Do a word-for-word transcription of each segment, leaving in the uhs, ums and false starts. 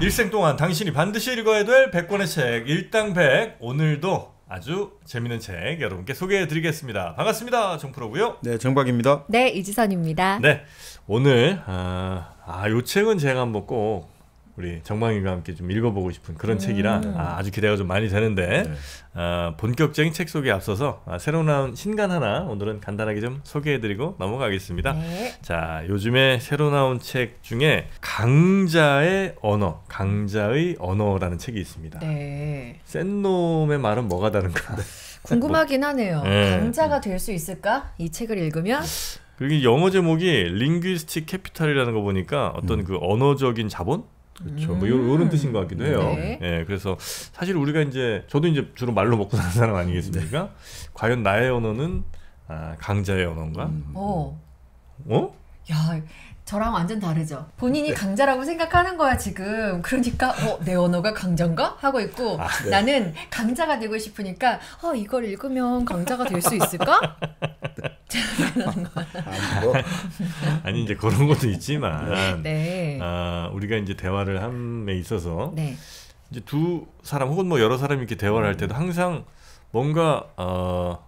일생 동안 당신이 반드시 읽어야 될 백 권의 책 일당백, 오늘도 아주 재밌는 책 여러분께 소개해드리겠습니다. 반갑습니다. 정프로고요. 네, 정박입니다. 네, 이지선입니다. 네, 오늘 아, 아, 요 책은 제가 한번 꼭 우리 정방이가 함께 좀 읽어보고 싶은 그런 음. 책이라 아, 아주 기대가 좀 많이 되는데 네. 아, 본격적인 책 소개에 앞서서 아, 새로 나온 신간 하나 오늘은 간단하게 좀 소개해드리고 넘어가겠습니다. 네. 자, 요즘에 새로 나온 책 중에 강자의 언어, 강자의 언어라는 책이 있습니다. 네. 센 놈의 말은 뭐가 다른가? 궁금하긴 하네요. 네. 강자가 될 수 있을까? 이 책을 읽으면? 그리고 영어 제목이 링귀스틱 캐피탈이라는 거 보니까 어떤 음. 그 언어적인 자본? 그렇죠. 음. 뭐 이런 뜻인 것 같기도 해요. 네. 예, 그래서 사실 우리가 이제 저도 이제 주로 말로 먹고 사는 사람 아니겠습니까? 네. 과연 나의 언어는 아, 강자의 언어인가? 음. 어. 어? 야, 저랑 완전 다르죠. 본인이 네. 강자라고 생각하는 거야 지금. 그러니까 어, 내 언어가 강자인가? 하고 있고 아, 네. 나는 강자가 되고 싶으니까 어, 이걸 읽으면 강자가 될 수 있을까? 아니 이제 그런 것도 있지만 네. 아, 우리가 이제 대화를 함에 있어서 네. 이제 두 사람 혹은 뭐 여러 사람이 이렇게 대화를 할 때도 항상 뭔가 어,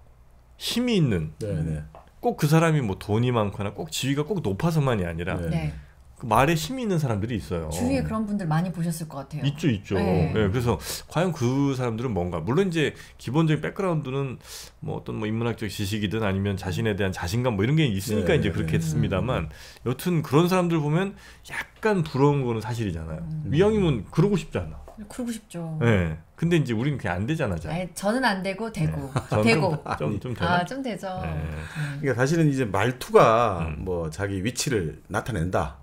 힘이 있는 네. 꼭 그 사람이 뭐 돈이 많거나 꼭 지위가 꼭 높아서만이 아니라 네. 그 말에 힘이 있는 사람들이 있어요. 주위에 그런 분들 많이 보셨을 것 같아요. 있죠, 있죠. 네. 네, 그래서 과연 그 사람들은 뭔가, 물론 이제 기본적인 백그라운드는 뭐 어떤 뭐 인문학적 지식이든 아니면 자신에 대한 자신감 뭐 이런 게 있으니까 네, 이제 그렇게 네. 했습니다만 여튼 그런 사람들 보면 약간 부러운 거는 사실이잖아요. 음. 위영이면 그러고 싶지 않아. 그러고 싶죠. 네. 근데 이제 우리는 그게 안 되잖아. 잘. 아니, 저는 안 되고 되고 네. 되고 좀 좀 되나? 아, 좀 되죠. 네. 음. 그러니까 사실은 이제 말투가 음. 뭐 자기 위치를 나타낸다.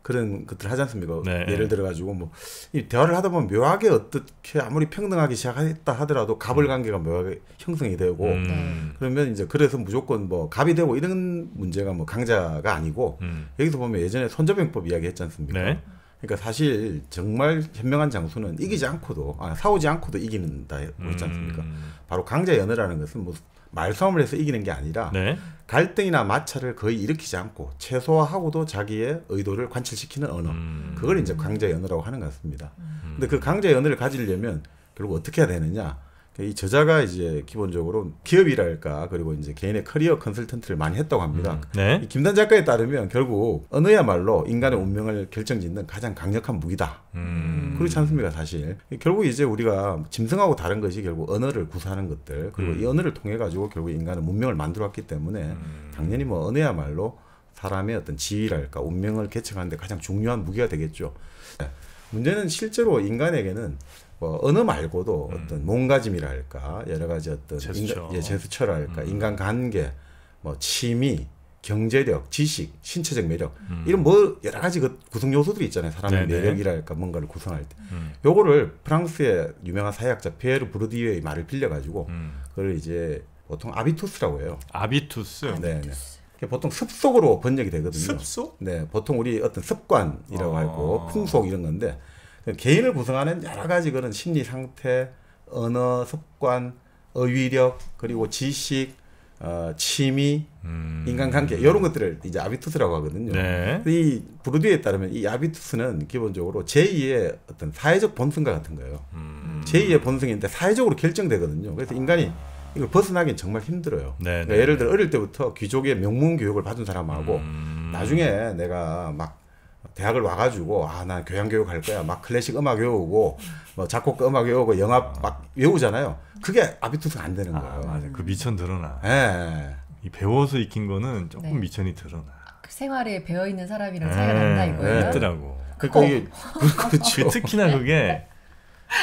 그런 것들 하지 않습니까? 네. 예를 들어가지고 뭐 이 대화를 하다 보면 묘하게 어떻게 아무리 평등하게 시작했다 하더라도 갑을 관계가 묘하게 형성이 되고 음. 그러면 이제 그래서 무조건 뭐 갑이 되고 이런 문제가 뭐 강자가 아니고 음. 여기서 보면 예전에 손자병법 이야기 했지 않습니까? 네. 그러니까 사실 정말 현명한 장수는 이기지 않고도 아, 싸우지 않고도 이기는다 했지 않습니까? 음. 바로 강자의 언어라는 것은 뭐 말싸움을 해서 이기는 게 아니라 네. 갈등이나 마찰을 거의 일으키지 않고 최소화하고도 자기의 의도를 관철시키는 언어. 음. 그걸 이제 강자의 언어라고 하는 것 같습니다. 음. 근데 그 강자의 언어를 가지려면 결국 어떻게 해야 되느냐? 이 저자가 이제 기본적으로 기업이랄까 그리고 이제 개인의 커리어 컨설턴트를 많이 했다고 합니다. 음. 네. 이 김단 작가에 따르면 결국 언어야말로 인간의 운명을 결정짓는 가장 강력한 무기다. 음. 그렇지 않습니까 사실. 결국 이제 우리가 짐승하고 다른 것이 결국 언어를 구사하는 것들 그리고 음. 이 언어를 통해 가지고 결국 인간의 문명을 만들어왔기 때문에 음. 당연히 뭐 언어야말로 사람의 어떤 지위랄까 운명을 개척하는 데 가장 중요한 무기가 되겠죠. 네. 문제는 실제로 인간에게는 뭐 언어 말고도 음. 어떤 몸가짐이랄까 여러 가지 어떤 제스처. 인가, 예, 제스처랄까 음. 인간관계, 뭐 취미, 경제력, 지식, 신체적 매력 음. 이런 뭐 여러 가지 그 구성 요소들이 있잖아요. 사람의 네네. 매력이랄까 뭔가를 구성할 때 음. 요거를 프랑스의 유명한 사회학자 피에르 부르디외의 말을 빌려가지고 음. 그걸 이제 보통 아비투스라고 해요. 아비투스. 아, 네. 보통 습속으로 번역이 되거든요. 습속? 네, 보통 우리 어떤 습관이라고 아. 하고 풍속 이런 건데 개인을 구성하는 여러 가지 그런 심리 상태, 언어, 습관, 어휘력, 그리고 지식, 어, 취미, 음. 인간관계 이런 것들을 이제 아비투스라고 하거든요. 네. 이 부르디에 따르면 이 아비투스는 기본적으로 제이의 어떤 사회적 본성과 같은 거예요. 음. 제이의 본성인데 사회적으로 결정되거든요. 그래서 인간이 이걸 벗어나긴 정말 힘들어요. 그러니까 예를 들어 어릴 때부터 귀족의 명문 교육을 받은 사람하고 음. 나중에 내가 막 대학을 와가지고 아, 난 교양 교육 할 거야. 막 클래식 음악 외우고 뭐 작곡가 음악 외우고 영화 막 외우잖아요. 그게 아비투스가 안 되는 거예요. 아, 맞아. 그 미천 드러나. 예. 이 배워서 익힌 거는 조금 네. 미천이 드러나. 그 생활에 배어 있는 사람이랑 차이가 네. 난다 이거예요. 있더라고. 그게 그렇죠. 특히나 그게.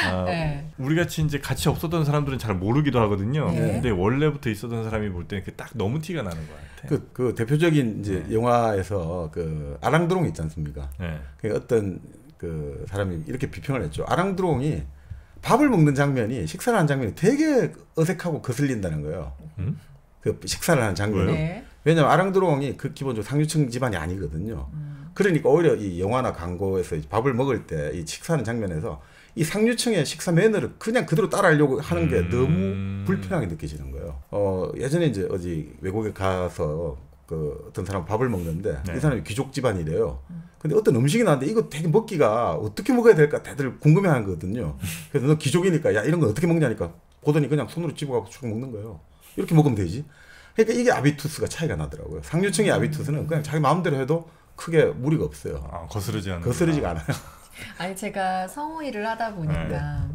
아, 네. 우리 같이 이제 같이 없었던 사람들은 잘 모르기도 하거든요. 네. 근데 원래부터 있었던 사람이 볼 때는 그 딱 너무 티가 나는 것 같아. 그, 그 대표적인 이제 네. 영화에서 그 아랑드롱 있지 않습니까? 네. 그 어떤 그 사람이 이렇게 비평을 했죠. 아랑드롱이 밥을 먹는 장면이 식사를 하는 장면이 되게 어색하고 거슬린다는 거예요. 음? 그 식사를 하는 장면이. 네. 왜냐면 아랑드롱이 그 기본적으로 상류층 집안이 아니거든요. 음. 그러니까 오히려 이 영화나 광고에서 밥을 먹을 때 이 식사하는 장면에서 이 상류층의 식사 매너를 그냥 그대로 따라하려고 하는 게 음... 너무 불편하게 느껴지는 거예요. 어, 예전에 이제 어디 외국에 가서 그 어떤 사람 밥을 먹는데 네. 이 사람이 귀족 집안이래요. 근데 어떤 음식이 나왔는데 이거 되게 먹기가 어떻게 먹어야 될까 다들 궁금해하는 거거든요. 그래서 너 귀족이니까 야 이런 거 어떻게 먹냐니까 보더니 그냥 손으로 집어갖고 쭉 먹는 거예요. 이렇게 먹으면 되지. 그러니까 이게 아비투스가 차이가 나더라고요. 상류층의 아비투스는 그냥 자기 마음대로 해도 크게 무리가 없어요. 아, 거스르지 않아요. 거스르지가 않아요. 아니 제가 성우 일을 하다 보니까 네.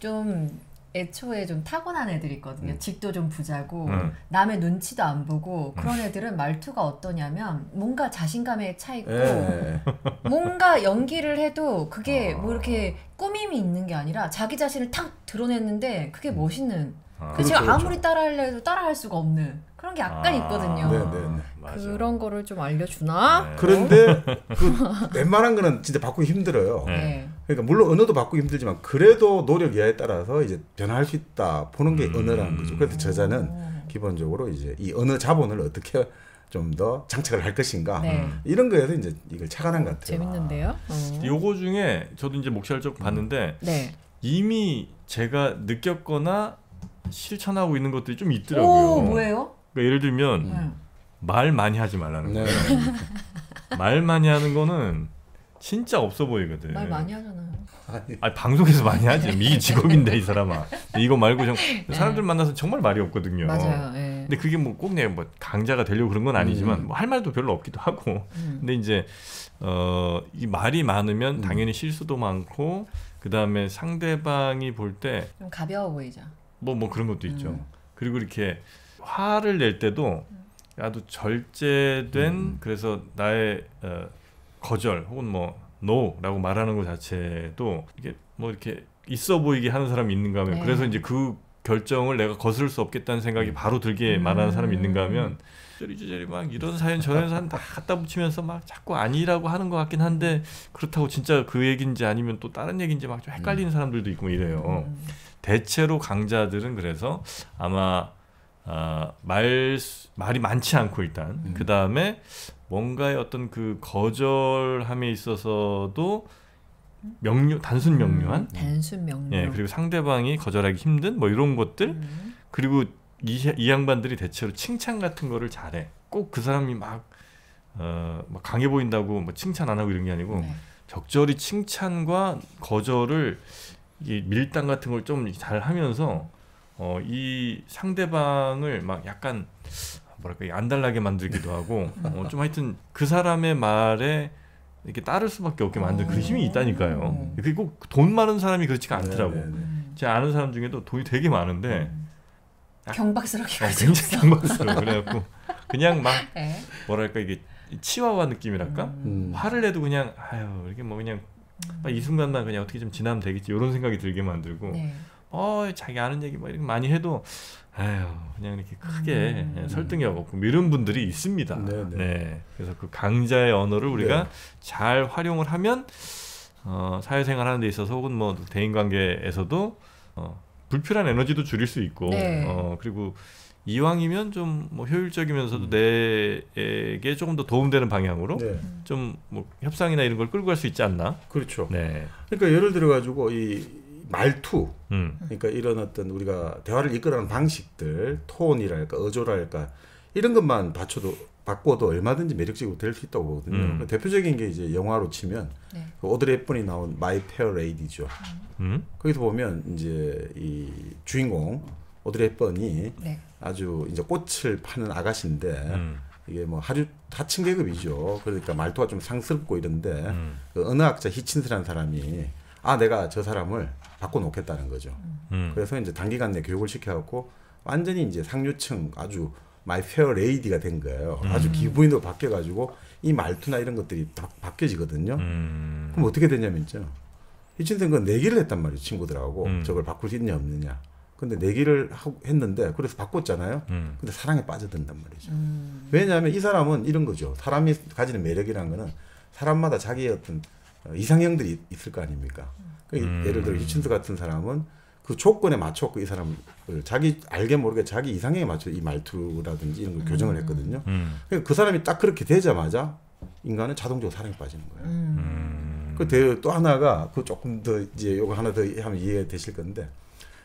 좀 애초에 좀 타고난 애들이 있거든요. 음. 직도 좀 부자고 음. 남의 눈치도 안 보고 그런 애들은 말투가 어떠냐면 뭔가 자신감에 차 있고 네. 뭔가 연기를 해도 그게 아. 뭐 이렇게 꾸밈이 있는 게 아니라 자기 자신을 탁 드러냈는데 그게 멋있는 아. 그렇죠, 제가 아무리 그렇죠. 따라하려 해도 따라할 수가 없는 그런 게 약간 아. 있거든요. 네네네. 그런 맞아. 거를 좀 알려주나? 네. 그런데 그 웬만한 거는 진짜 바꾸기 힘들어요. 네. 그러니까 물론 언어도 바꾸기 힘들지만 그래도 노력 이하에 따라서 이제 변화할 수 있다 보는 게 음. 언어라는 거죠. 그래서 저자는 음. 기본적으로 이제 이 언어 자본을 어떻게 좀 더 장착을 할 것인가 네. 이런 거에서 이제 이걸 착안한 것 같아요. 재밌는데요? 아. 요거 중에 저도 이제 목시할적 음. 봤는데 네. 이미 제가 느꼈거나 실천하고 있는 것들이 좀 있더라고요. 오, 뭐예요? 그러니까 예를 들면 음. 말 많이 하지 말라는 네. 거예요. 말 많이 하는 거는 진짜 없어 보이거든. 말 많이 하잖아요. 아니, 아니 방송에서 많이 하지. 이게 직업인데 이 사람아. 이거 말고 정, 사람들 만나서 정말 말이 없거든요. 맞아요. 예. 근데 그게 뭐 꼭 내 뭐 강자가 되려고 그런 건 아니지만 음. 뭐 할 말도 별로 없기도 하고. 음. 근데 이제 어, 이 말이 많으면 음. 당연히 실수도 많고 그 다음에 상대방이 볼 때 좀 가벼워 보이죠. 뭐 뭐 그런 것도 있죠. 음. 그리고 이렇게 화를 낼 때도 아주 절제된 음. 그래서 나의 어, 거절 혹은 뭐 노라고 말하는 것 자체도 이게 뭐 이렇게 있어 보이게 하는 사람이 있는가 하면 네. 그래서 이제 그 결정을 내가 거스를 수 없겠다는 생각이 바로 들게 음. 말하는 사람이 있는가 하면 저리저리 막 이런 사연 저런 사연 다 갖다 붙이면서 막 자꾸 아니라고 하는 것 같긴 한데 그렇다고 진짜 그 얘기인지 아니면 또 다른 얘기인지 막 좀 헷갈리는 음. 사람들도 있고 이래요. 음. 대체로 강자들은 그래서 아마 아, 말, 말이 많지 않고 일단 음. 그 다음에 뭔가의 어떤 그 거절함에 있어서도 명료, 단순 명료한 음, 단순 명료 예, 그리고 상대방이 거절하기 힘든 뭐 이런 것들 음. 그리고 이, 이 양반들이 대체로 칭찬 같은 거를 잘해. 꼭 그 사람이 막, 어, 막 강해 보인다고 뭐 칭찬 안 하고 이런 게 아니고 네. 적절히 칭찬과 거절을 이 밀당 같은 걸 좀 잘 하면서 어, 이 상대방을 막 약간 뭐랄까 안달나게 만들기도 하고 어, 좀 하여튼 그 사람의 말에 이렇게 따를 수밖에 없게 만든 그 힘이 있다니까요. 그게 꼭 돈 많은 사람이 그렇지가 않더라고. 네네네. 제가 아는 사람 중에도 돈이 되게 많은데 음. 아, 경박스럽게 가지고 있어. 경박스러워. 그래갖고 그냥 막 에? 뭐랄까 이게 치와와 느낌이랄까 음. 화를 내도 그냥 아유 이렇게 뭐 그냥 음. 이 순간만 그냥 어떻게 좀 지나면 되겠지 이런 생각이 들게 만들고. 네. 어 자기 아는 얘기 막 이렇게 많이 해도 아유 그냥 이렇게 크게 음. 설득력 없고 이런 분들이 있습니다. 네네. 네, 그래서 그 강자의 언어를 우리가 네. 잘 활용을 하면 어, 사회생활 하는 데 있어서 혹은 뭐 대인관계에서도 어, 불필요한 에너지도 줄일 수 있고 네. 어, 그리고 이왕이면 좀 뭐 효율적이면서도 음. 내게 조금 더 도움되는 방향으로 네. 좀 뭐 협상이나 이런 걸 끌고 갈 수 있지 않나? 그렇죠. 네. 그러니까 예를 들어 가지고 이 말투, 음. 그러니까 이런 어떤 우리가 대화를 이끌어가는 방식들, 톤이랄까, 어조랄까 이런 것만 받쳐도, 바꿔도 얼마든지 매력적이고 될 수 있다고 보거든요. 음. 대표적인 게 이제 영화로 치면 네. 그 오드리 헵번이 나온 마이 페어 레이디죠. 음. 거기서 보면 이제 이 주인공 오드리 헵번이 네. 아주 이제 꽃을 파는 아가씨인데 음. 이게 뭐 하류 하층 계급이죠. 그러니까 말투가 좀 상스럽고 이런데 음. 그 언어학자 히친스라는 사람이 아 내가 저 사람을 바꿔놓겠다는 거죠. 음. 그래서 이제 단기간 내 교육을 시켜갖고 완전히 이제 상류층 아주 마이 페어 레이디가 된 거예요. 음. 아주 기부인으로 바뀌어가지고 이 말투나 이런 것들이 다 바뀌어지거든요. 음. 그럼 어떻게 되냐면요. 히친스는 내기를 했단 말이에요. 친구들하고 음. 저걸 바꿀 수 있냐 없느냐. 근데 내기를 하고 했는데 그래서 바꿨잖아요. 음. 근데 사랑에 빠져든단 말이죠. 음. 왜냐하면 이 사람은 이런 거죠. 사람이 가지는 매력이란 거는 사람마다 자기의 어떤 이상형들이 있을 거 아닙니까? 음. 예를 들어 히친스 같은 사람은 그 조건에 맞춰서 이 사람을 자기 알게 모르게 자기 이상형에 맞춰 이 말투라든지 이런 걸 음. 교정을 했거든요. 음. 그러니까 그 사람이 딱 그렇게 되자마자 인간은 자동적으로 사랑에 빠지는 거예요. 음. 그 또 하나가 그 조금 더 이제 요거 하나 더 하면 이해되실 건데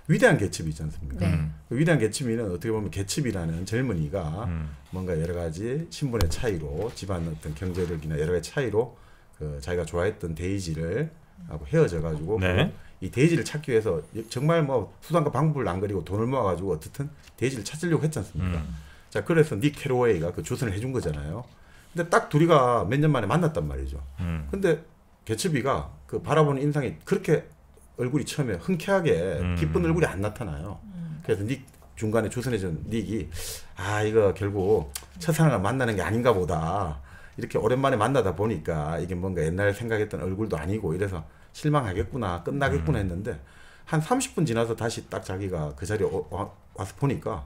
위대한 개츠비 있지 않습니까? 네. 음. 그 위대한 개츠비는 어떻게 보면 개츠비라는 젊은이가 음. 뭔가 여러 가지 신분의 차이로 집안 어떤 경제력이나 여러 가지 차이로 그 자기가 좋아했던 데이지를 하고 헤어져가지고 네. 이 데이지를 찾기 위해서 정말 뭐 수단과 방법을 안 그리고 돈을 모아가지고 어떻든 데이지를 찾으려고 했지 않습니까? 음. 자 그래서 닉 캐로웨이가 그 조선을 해준 거잖아요. 근데 딱 둘이가 몇 년 만에 만났단 말이죠. 음. 근데 개츠비가 그 바라보는 인상이 그렇게 얼굴이 처음에 흔쾌하게 음. 기쁜 얼굴이 안 나타나요. 음. 그래서 닉 중간에 조선해준 닉이 아 이거 결국 첫사랑을 만나는 게 아닌가 보다. 이렇게 오랜만에 만나다 보니까 이게 뭔가 옛날 생각했던 얼굴도 아니고 이래서 실망하겠구나 끝나겠구나 했는데 한 삼십 분 지나서 다시 딱 자기가 그 자리에 오, 와, 와서 보니까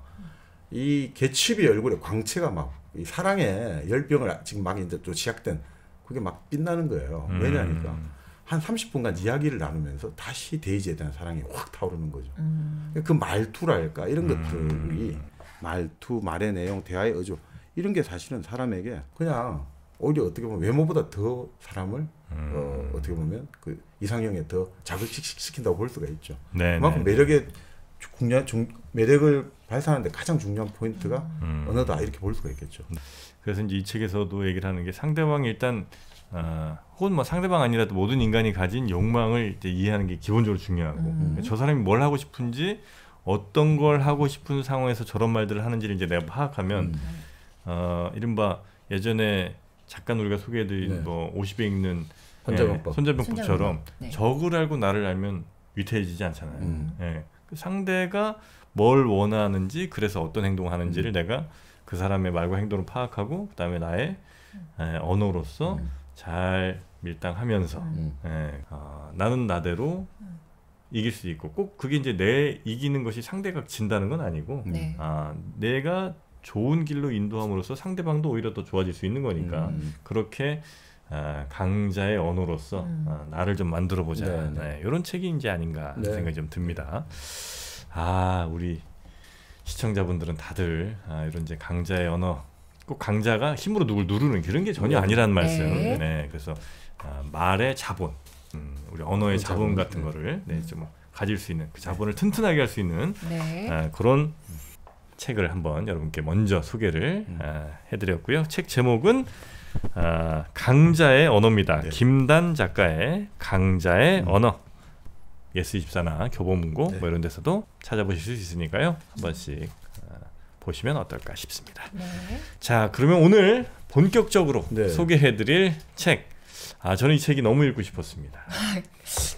이 개츠비 얼굴에 광채가 막 이 사랑의 열병을 지금 막 이제 또 시작된 그게 막 빛나는 거예요. 음. 왜냐니까 한 삼십 분간 이야기를 나누면서 다시 데이지에 대한 사랑이 확 타오르는 거죠. 음. 그 말투랄까 이런 음. 것들이 말투, 말의 내용, 대화의 어조 이런 게 사실은 사람에게 그냥 오히려 어떻게 보면 외모보다 더 사람을 음. 어, 어떻게 보면 그 이상형에 더 자극시킨다고 볼 수가 있죠. 네네. 그만큼 매력의 중요한 중, 매력을 발산하는데 가장 중요한 포인트가 음. 언어다 이렇게 볼 수가 있겠죠. 그래서 이제 이 책에서도 얘기를 하는 게 상대방이 일단 어, 혹은 뭐 상대방 아니라도 모든 인간이 가진 욕망을 이제 이해하는 게 기본적으로 중요하고 음. 저 사람이 뭘 하고 싶은지 어떤 걸 하고 싶은 상황에서 저런 말들을 하는지를 이제 내가 파악하면 음. 어, 이른바 예전에 잠깐 우리가 소개해드린 네. 뭐 오십에 읽는 손자병법. 예, 손자병법처럼 네. 적을 알고 나를 알면 위태해지지 않잖아요. 음. 예, 상대가 뭘 원하는지 그래서 어떤 행동을 하는지를 음. 내가 그 사람의 말과 행동을 파악하고 그 다음에 나의 음. 예, 언어로서 음. 잘 밀당하면서 음. 예, 어, 나는 나대로 음. 이길 수 있고 꼭 그게 이제 내 이기는 것이 상대가 진다는 건 아니고 음. 아, 내가 좋은 길로 인도함으로써 상대방도 오히려 더 좋아질 수 있는 거니까 음. 그렇게 어, 강자의 언어로서 음. 어, 나를 좀 만들어 보자 네, 이런 책이 이제 아닌가 네. 생각이 좀 듭니다. 아 우리 시청자분들은 다들 아, 이런 이제 강자의 언어 꼭 강자가 힘으로 누굴 누르는 그런 게 전혀 아니라는 말씀. 네. 네, 그래서 아, 말의 자본, 음, 우리 언어의 자본, 자본 같은 네. 거를 네, 좀 가질 수 있는 그 자본을 튼튼하게 할 수 있는 네. 아, 그런. 책을 한번 여러분께 먼저 소개를 음. 아, 해드렸고요. 책 제목은 아, 강자의 언어입니다. 네. 김단 작가의 강자의 음. 언어. 예스이십사나 교보문고 네. 뭐 이런 데서도 찾아보실 수 있으니까요. 한 번씩 아, 보시면 어떨까 싶습니다. 네. 자, 그러면 오늘 본격적으로 네. 소개해드릴 책. 아, 저는 이 책이 너무 읽고 싶었습니다.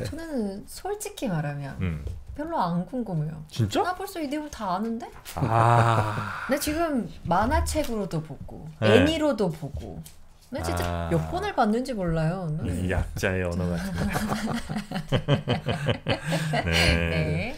저는 솔직히 말하면 음. 별로 안 궁금해요. 진짜? 나 벌써 이 내용 다 아는데? 아. 나 지금 만화책으로도 보고 네. 애니로도 보고 나 진짜 아... 몇 권을 봤는지 몰라요. 이 약자의 언어 같은데. 네. 네.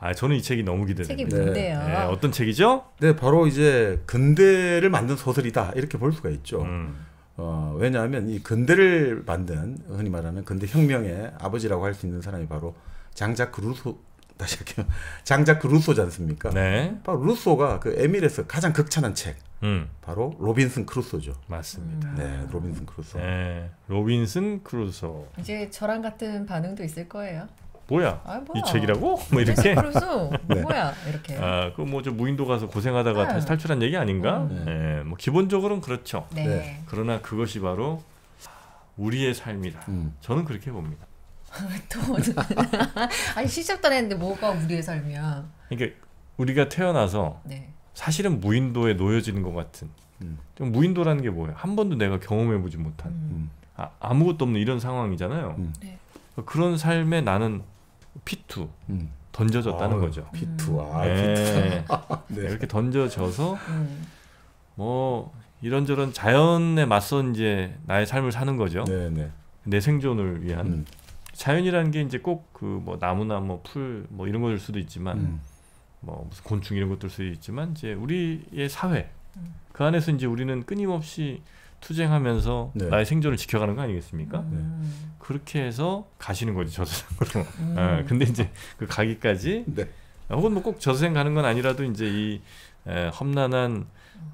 아, 저는 이 책이 너무 기대됩니다. 책이 뭔데요? 네. 네. 어떤 책이죠? 네, 바로 이제 근대를 만든 소설이다 이렇게 볼 수가 있죠. 음. 어, 왜냐하면 이 근대를 만든 흔히 말하는 근대 혁명의 아버지라고 할 수 있는 사람이 바로 장자크 루소, 다시 할게요. 장자크 루소지 않습니까? 네. 바로 루소가 그 에밀에서 가장 극찬한 책, 음. 바로 로빈슨 크루소죠. 맞습니다. 음. 네, 로빈슨 크루소. 네, 로빈슨 크루소. 이제 저랑 같은 반응도 있을 거예요. 뭐야? 아, 뭐야? 이 책이라고? 뭐 이렇게? 크루소? 네. 뭐야? 이렇게. 아, 그 뭐 저 무인도 가서 고생하다가 네. 다시 탈출한 얘기 아닌가? 음. 네. 뭐 기본적으로는 그렇죠. 네. 네. 그러나 그것이 바로 우리의 삶이다. 음. 저는 그렇게 봅니다. 또 아니 시작도 안 했는데 뭐가 우리의 삶이야. 그러니까 우리가 태어나서 네. 사실은 무인도에 놓여지는 것 같은. 음. 좀 무인도라는 게 뭐예요? 한 번도 내가 경험해보지 못한 음. 아, 아무것도 없는 이런 상황이잖아요. 음. 네. 그런 삶에 나는 피투 음. 던져졌다는 아, 거죠. 피투 아, 네. 네. 이렇게 던져져서 음. 뭐 이런저런 자연에 맞선 이제 나의 삶을 사는 거죠. 네, 네. 내 생존을 위한. 음. 자연이라는 게 이제 꼭 그 뭐 나무나 뭐 풀 뭐 이런 것일 수도 있지만 음. 뭐 무슨 곤충 이런 것들 수도 있지만 이제 우리의 사회 음. 그 안에서 이제 우리는 끊임없이 투쟁하면서 네. 나의 생존을 지켜가는 거 아니겠습니까? 음. 그렇게 해서 가시는 거지 저세상으로. 음. 아, 근데 이제 그 가기까지 네. 혹은 뭐 꼭 저세상 가는 건 아니라도 이제 이 에, 험난한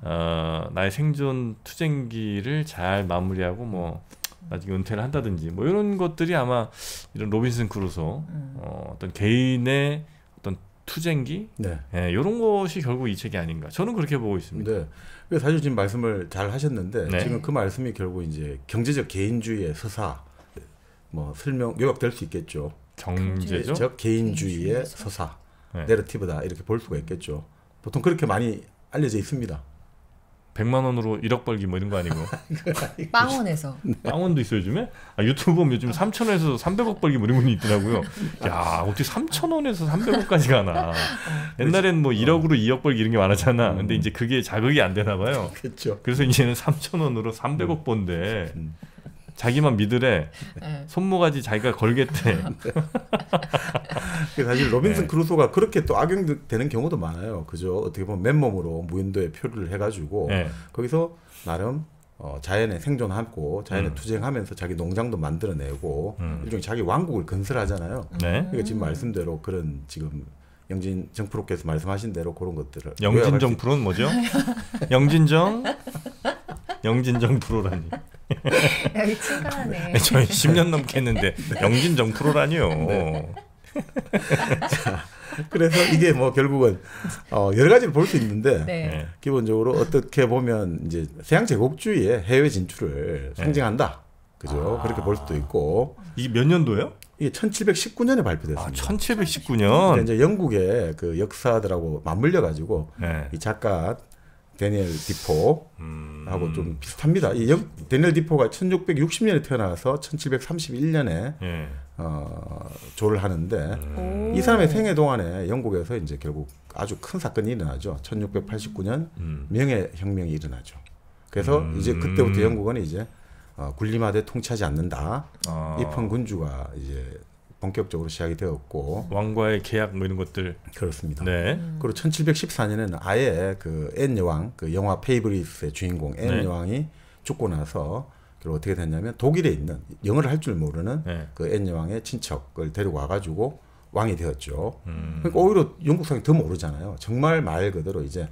어, 나의 생존 투쟁기를 잘 마무리하고 뭐. 나중에 은퇴를 한다든지 뭐 이런 것들이 아마 이런 로빈슨 크루소 음. 어, 어떤 개인의 어떤 투쟁기, 네. 네, 이런 것이 결국 이 책이 아닌가. 저는 그렇게 보고 있습니다. 네. 사실 지금 말씀을 잘 하셨는데 네. 지금 그 말씀이 결국 이제 경제적 개인주의의 서사, 뭐 설명 요약될 수 있겠죠. 경제적 개인주의의 서사, 네. 내러티브다 이렇게 볼 수가 있겠죠. 보통 그렇게 많이 알려져 있습니다. 백만 원으로 일억 벌기 뭐 이런 거 아니고 빵원에서 빵원도 있어요 요즘에? 아, 유튜브 보면 요즘 삼천 원에서 삼백억 벌기 뭐 이런 분이 있더라고요. 야 어떻게 삼천 원에서 삼백억까지 가나. 옛날엔 뭐 일억으로 이억 벌기 이런 게 많았잖아. 근데 이제 그게 자극이 안 되나 봐요. 그렇죠. 그래서 이제는 삼천 원으로 삼백억 번데 자기만 믿으래. 네. 손모가지 자기가 걸겠대. 사실 로빈슨 네. 크루소가 그렇게 또 악용되는 경우도 많아요. 그죠? 어떻게 보면 맨몸으로 무인도에 표류를 해가지고 네. 거기서 나름 어, 자연에 생존하고 자연에 음. 투쟁하면서 자기 농장도 만들어내고 음. 일종의 자기 왕국을 건설하잖아요. 네. 그러니까 지금 말씀대로 그런 지금 영진 정프로께서 말씀하신 대로 그런 것들을 영진 정프로는 뭐죠? 영진정? 영진정 프로라니. 여기 친근하네. 저희 십 년 넘게 했는데 영진정 프로라니요. 네. 자, 그래서 이게 뭐 결국은 어, 여러 가지를 볼 수 있는데 네. 기본적으로 어떻게 보면 이제 서양 제국주의의 해외 진출을 상징한다. 그죠? 아. 그렇게 볼 수도 있고. 이게 몇 년도예요? 이게 천칠백십구 년에 발표됐습니다. 아, 천칠백십구 년. 이제 영국의 그 역사들하고 맞물려 가지고 네. 이 작가 다니엘 디포하고 음... 좀 비슷합니다. 이 영, 다니엘 디포가 천육백육십 년에 태어나서 천칠백삼십일 년에 예. 어, 조를 하는데 음... 이 사람의 생애 동안에 영국에서 이제 결국 아주 큰 사건이 일어나죠. 천육백팔십구 년 음... 명예혁명이 일어나죠. 그래서 음... 이제 그때부터 영국은 이제 어, 군림하되 통치하지 않는다. 아... 입헌군주가 이제 본격적으로 시작이 되었고 왕과의 계약 뭐 이런 것들 그렇습니다. 네. 음. 그리고 천칠백십사 년에는 아예 그 앤 여왕, 그 영화 페이브리스의 주인공 앤 네. 여왕이 죽고 나서 그리고 어떻게 됐냐면 독일에 있는 영어를 할 줄 모르는 네. 그 앤 여왕의 친척을 데리고 와가지고 왕이 되었죠. 음. 그러니까 오히려 영국 사람이 더 모르잖아요. 정말 말 그대로 이제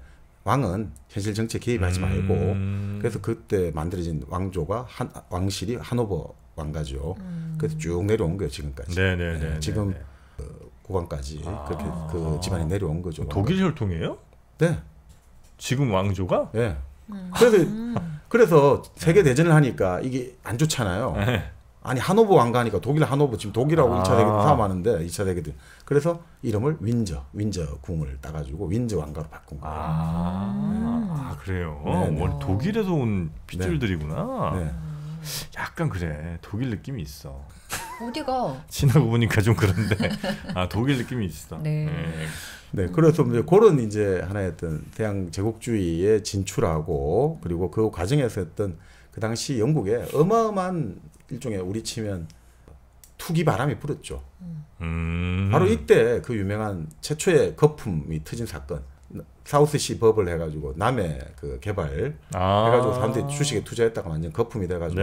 왕은 현실 정치에 개입하지 말고 음. 그래서 그때 만들어진 왕조가 한, 왕실이 하노버 왕가죠. 음. 그래서 쭉 내려온 거예요 지금까지. 네네네. 네, 지금 네네. 그 고관까지 아. 그렇게 그 집안이 내려온 거죠. 독일 혈통이에요? 네. 지금 왕조가? 네. 음. 그래서 음. 그래서 세계 대전을 하니까 이게 안 좋잖아요. 네. 아니 하노버 왕가니까 독일 하노버 지금 독일하고 아. 일 차 대결도 싸움하는데 이 차 대결도 그래서 이름을 윈저 윈저 궁을 따가지고 윈저 왕가로 바꾼 거예요. 아, 아 그래요. 원래 독일에서 온 핏줄들이구나. 네. 네. 약간 그래 독일 느낌이 있어. 어디가? 지나고 보니까 좀 그런데 아 독일 느낌이 있어. 네. 네. 네 그래서 이제 그런 이제 하나의 어떤 서양 제국주의에 진출하고 그리고 그 과정에서 했던 그 당시 영국의 어마어마한 일종의 우리 치면 투기 바람이 불었죠. 음. 바로 이때 그 유명한 최초의 거품이 터진 사건. 사우스시 버블 해가지고 남해 그 개발 아 해가지고 사람들이 주식에 투자했다가 완전 거품이 돼가지고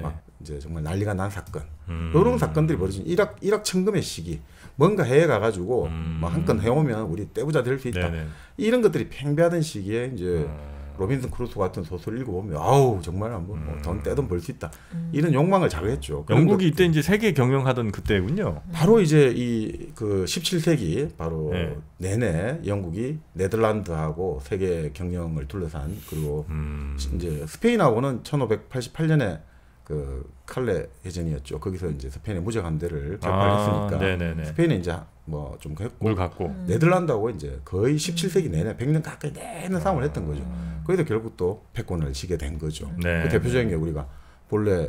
막 이제 정말 난리가 난 사건 음 이런 사건들이 벌어진 이락 이락 천금의 시기 뭔가 해외 가가지고 음 막 한 건 해오면 우리 떼부자 될 수 있다 네네. 이런 것들이 팽배하던 시기에 이제 음 로빈슨 크루소 같은 소설 읽어보면 아우 정말 한번 뭐 돈 떼든 벌 수 있다 음 이런 욕망을 자극했죠. 영국이 이때 이제 세계 경영하던 그때군요. 바로 이제 이 그 십칠 세기 바로 네. 내내 영국이 네덜란드하고 세계 경영을 둘러싼 그리고 음. 이제 스페인하고는 천오백팔십팔 년에 그 칼레 해전이었죠. 거기서 이제 스페인의 무장 함대를 격파했으니까 아, 스페인은 이제 뭐 좀 물 갖고 네덜란드하고 이제 거의 십칠 세기 내내 백 년 가까이 내내 싸움을 했던 거죠. 거기서 결국 또 패권을 지게 된 거죠. 네. 그 대표적인 게 우리가 본래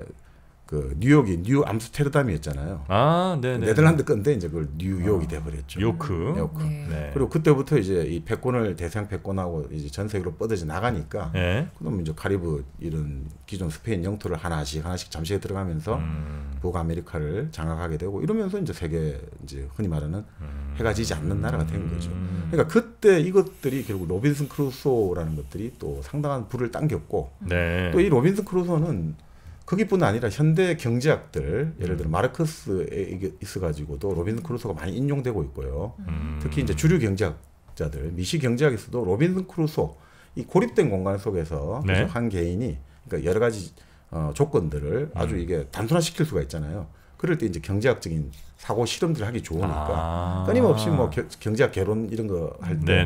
그 뉴욕이 뉴 암스테르담이었잖아요. 아, 네네. 네덜란드 건데 이제 그걸 뉴욕이 아, 돼버렸죠. 요크. 요크. 네. 네. 그리고 그때부터 이제 이 패권을 대서양 패권하고 이제 전 세계로 뻗어져 나가니까. 네. 그럼 이제 카리브 이런 기존 스페인 영토를 하나씩 하나씩 잠식에 들어가면서 음. 북아메리카를 장악하게 되고 이러면서 이제 세계 이제 흔히 말하는 음. 해가 지지 않는 나라가 된 거죠. 음. 그러니까 그때 이것들이 결국 로빈슨 크루소라는 것들이 또 상당한 불을 당겼고. 네. 또 이 로빈슨 크루소는 거기뿐 아니라 현대 경제학들 예를 들어 마르크스에 있어 가지고도 로빈슨 크루소가 많이 인용되고 있고요. 음. 특히 이제 주류 경제학자들 미시 경제학에서도 로빈슨 크루소 이 고립된 공간 속에서 네. 한 개인이 그러니까 여러 가지 어, 조건들을 아주 음. 이게 단순화시킬 수가 있잖아요. 그럴 때 이제 경제학적인 사고 실험들을 하기 좋으니까 아 끊임없이 뭐 겨, 경제학 개론 이런 거 할 때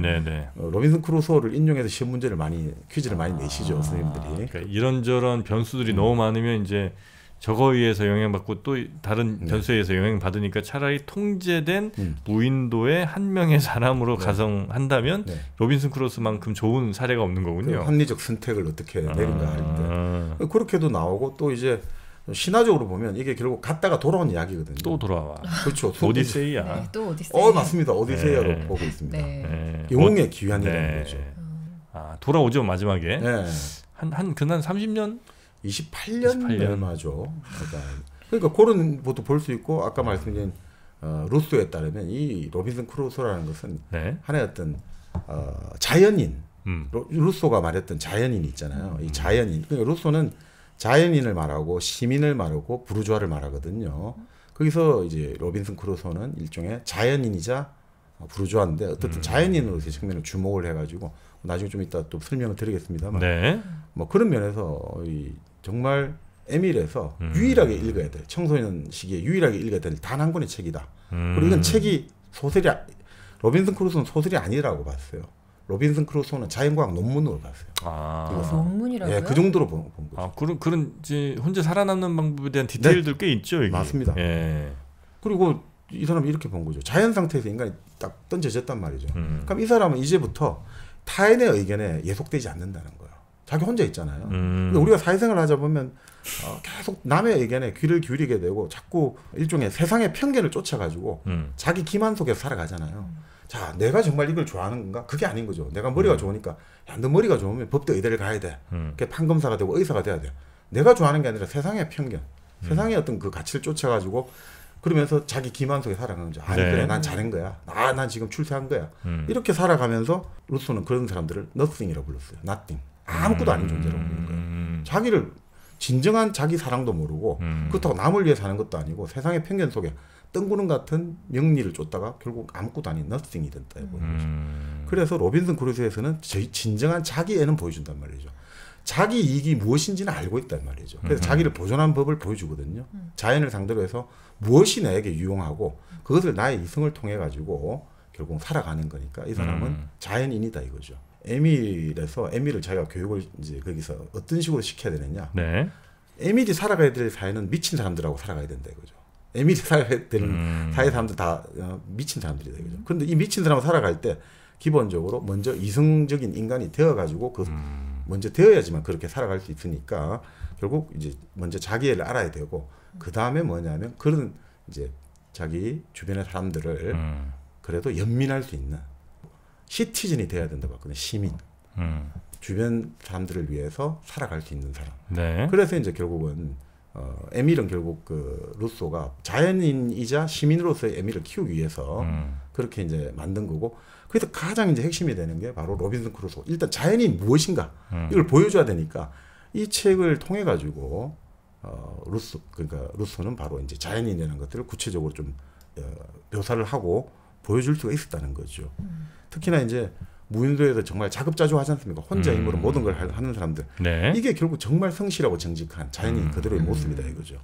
어, 로빈슨 크루소를 인용해서 시험 문제를 많이 퀴즈를 많이 내시죠 아 선생님들이. 그러니까 이런저런 변수들이 음. 너무 많으면 이제 저거에 의해서 영향받고 또 다른 변수에 의해서 네. 영향받으니까 차라리 통제된 음. 무인도의 한 명의 사람으로 네. 가정한다면 네. 로빈슨 크루소만큼 좋은 사례가 없는 거군요. 그 합리적 선택을 어떻게 아 내린가 할 때 그렇게도 나오고 또 이제 신화적으로 보면 이게 결국 갔다가 돌아온 이야기거든요. 또 돌아와. 그렇죠. 오디세이야. 네, 또 오디세이. 어 맞습니다. 오디세이야로 네. 보고 있습니다. 네. 영웅의 귀환이라는 네. 거죠. 아 돌아오죠 마지막에. 네. 한 한 그난 삼십 년? 이십팔 년 얼마죠. 그러니까, 그러니까 그런 것도 볼 수 있고 아까 말씀드린 어, 루소에 따르면 이 로빈슨 크루소라는 것은 네. 하나의 어떤 어, 자연인 음. 루, 루소가 말했던 자연인 있잖아요. 음. 이 자연인. 그러니까 루소는 자연인을 말하고 시민을 말하고 부르주아를 말하거든요. 거기서 이제 로빈슨 크루소는 일종의 자연인이자 부르주아인데 어쨌든 음. 자연인으로서의 측면을 주목을 해가지고 나중에 좀 이따 또 설명을 드리겠습니다만 네. 뭐 그런 면에서 이 정말 에밀에서 음. 유일하게 읽어야 돼. 청소년 시기에 유일하게 읽어야 될 단 한 권의 책이다. 음. 그리고 이건 책이 소설이 로빈슨 크루소는 소설이 아니라고 봤어요. 로빈슨 크루소는 자연과학 논문으로 봤어요. 아, 논문이라고요? 예, 그 정도로 본, 본 거죠. 아, 그런 그런 이제 혼자 살아남는 방법에 대한 디테일들 네. 꽤 있죠. 이게. 맞습니다. 예. 그리고 이 사람이 이렇게 본 거죠. 자연 상태에서 인간이 딱 던져졌단 말이죠. 음. 그럼 이 사람은 이제부터 타인의 의견에 예속되지 않는다는 거예요. 자기 혼자 있잖아요. 음. 근데 우리가 사회생활을 하자 보면 어, 계속 남의 의견에 귀를 기울이게 되고 자꾸 일종의 세상의 편견을 쫓아가지고 음. 자기 기만 속에서 살아가잖아요. 음. 자, 내가 정말 이걸 좋아하는 건가? 그게 아닌 거죠. 내가 머리가 음. 좋으니까 야, 너 머리가 좋으면 법대 의대를 가야 돼. 음. 그게 판검사가 되고 의사가 돼야 돼. 내가 좋아하는 게 아니라 세상의 편견, 음. 세상의 어떤 그 가치를 쫓아가지고 그러면서 자기 기만 속에 살아가는 거죠. 아니 네. 그래, 난 잘한 거야. 아, 난 지금 출세한 거야. 음. 이렇게 살아가면서 루소는 그런 사람들을 nothing이라고 불렀어요. nothing. 아무것도 아닌 존재라고 부르는 거예요. 자기를 진정한 자기 사랑도 모르고 음. 그렇다고 남을 위해 사는 것도 아니고 세상의 편견 속에 뜬구름 같은 명리를 쫓다가 결국 아무것도 아닌 nothing이 된다 보는 거죠. 음. 그래서 로빈슨 크루소에서는 진정한 자기애는 보여준단 말이죠. 자기 이익이 무엇인지는 알고 있단 말이죠. 그래서 음. 자기를 보존한 법을 보여주거든요. 음. 자연을 상대로 해서 무엇이 나에게 유용하고 그것을 나의 이성을 통해 가지고 결국 살아가는 거니까 이 사람은 음. 자연인이다 이거죠. 에밀에서 에밀을 자기가 교육을 이제 거기서 어떤 식으로 시켜야 되느냐. 네. 에밀이 살아가야 될 사회는 미친 사람들하고 살아가야 된다 이거죠. 에밀이 살아야 될 음. 사회 사람들 다 미친 사람들이다 이거죠. 그런데 이 미친 사람을 살아갈 때 기본적으로 먼저 이성적인 인간이 되어가지고 그 음. 먼저 되어야지만 그렇게 살아갈 수 있으니까 결국 이제 먼저 자기애를 알아야 되고 그 다음에 뭐냐면 그런 이제 자기 주변의 사람들을 음. 그래도 연민할 수 있는. 시티즌이 돼야 된다고 봤거든요. 시민. 음. 주변 사람들을 위해서 살아갈 수 있는 사람. 네. 그래서 이제 결국은 어, 에밀은 결국 그 루소가 자연인이자 시민으로서의 에밀을 키우기 위해서 음. 그렇게 이제 만든 거고. 그래서 가장 이제 핵심이 되는 게 바로 로빈슨 크루소. 일단 자연이 무엇인가 음. 이걸 보여줘야 되니까 이 책을 통해 가지고 어, 루소 그러니까 루소는 바로 이제 자연인이라는 것들을 구체적으로 좀 어, 묘사를 하고 보여줄 수가 있었다는 거죠. 음. 특히나 이제 무인도에서 정말 자급자족하지 않습니까? 혼자 힘으로 음. 모든 걸 하는 사람들. 네. 이게 결국 정말 성실하고 정직한 자연인 음. 그대로의 모습이다 이거죠.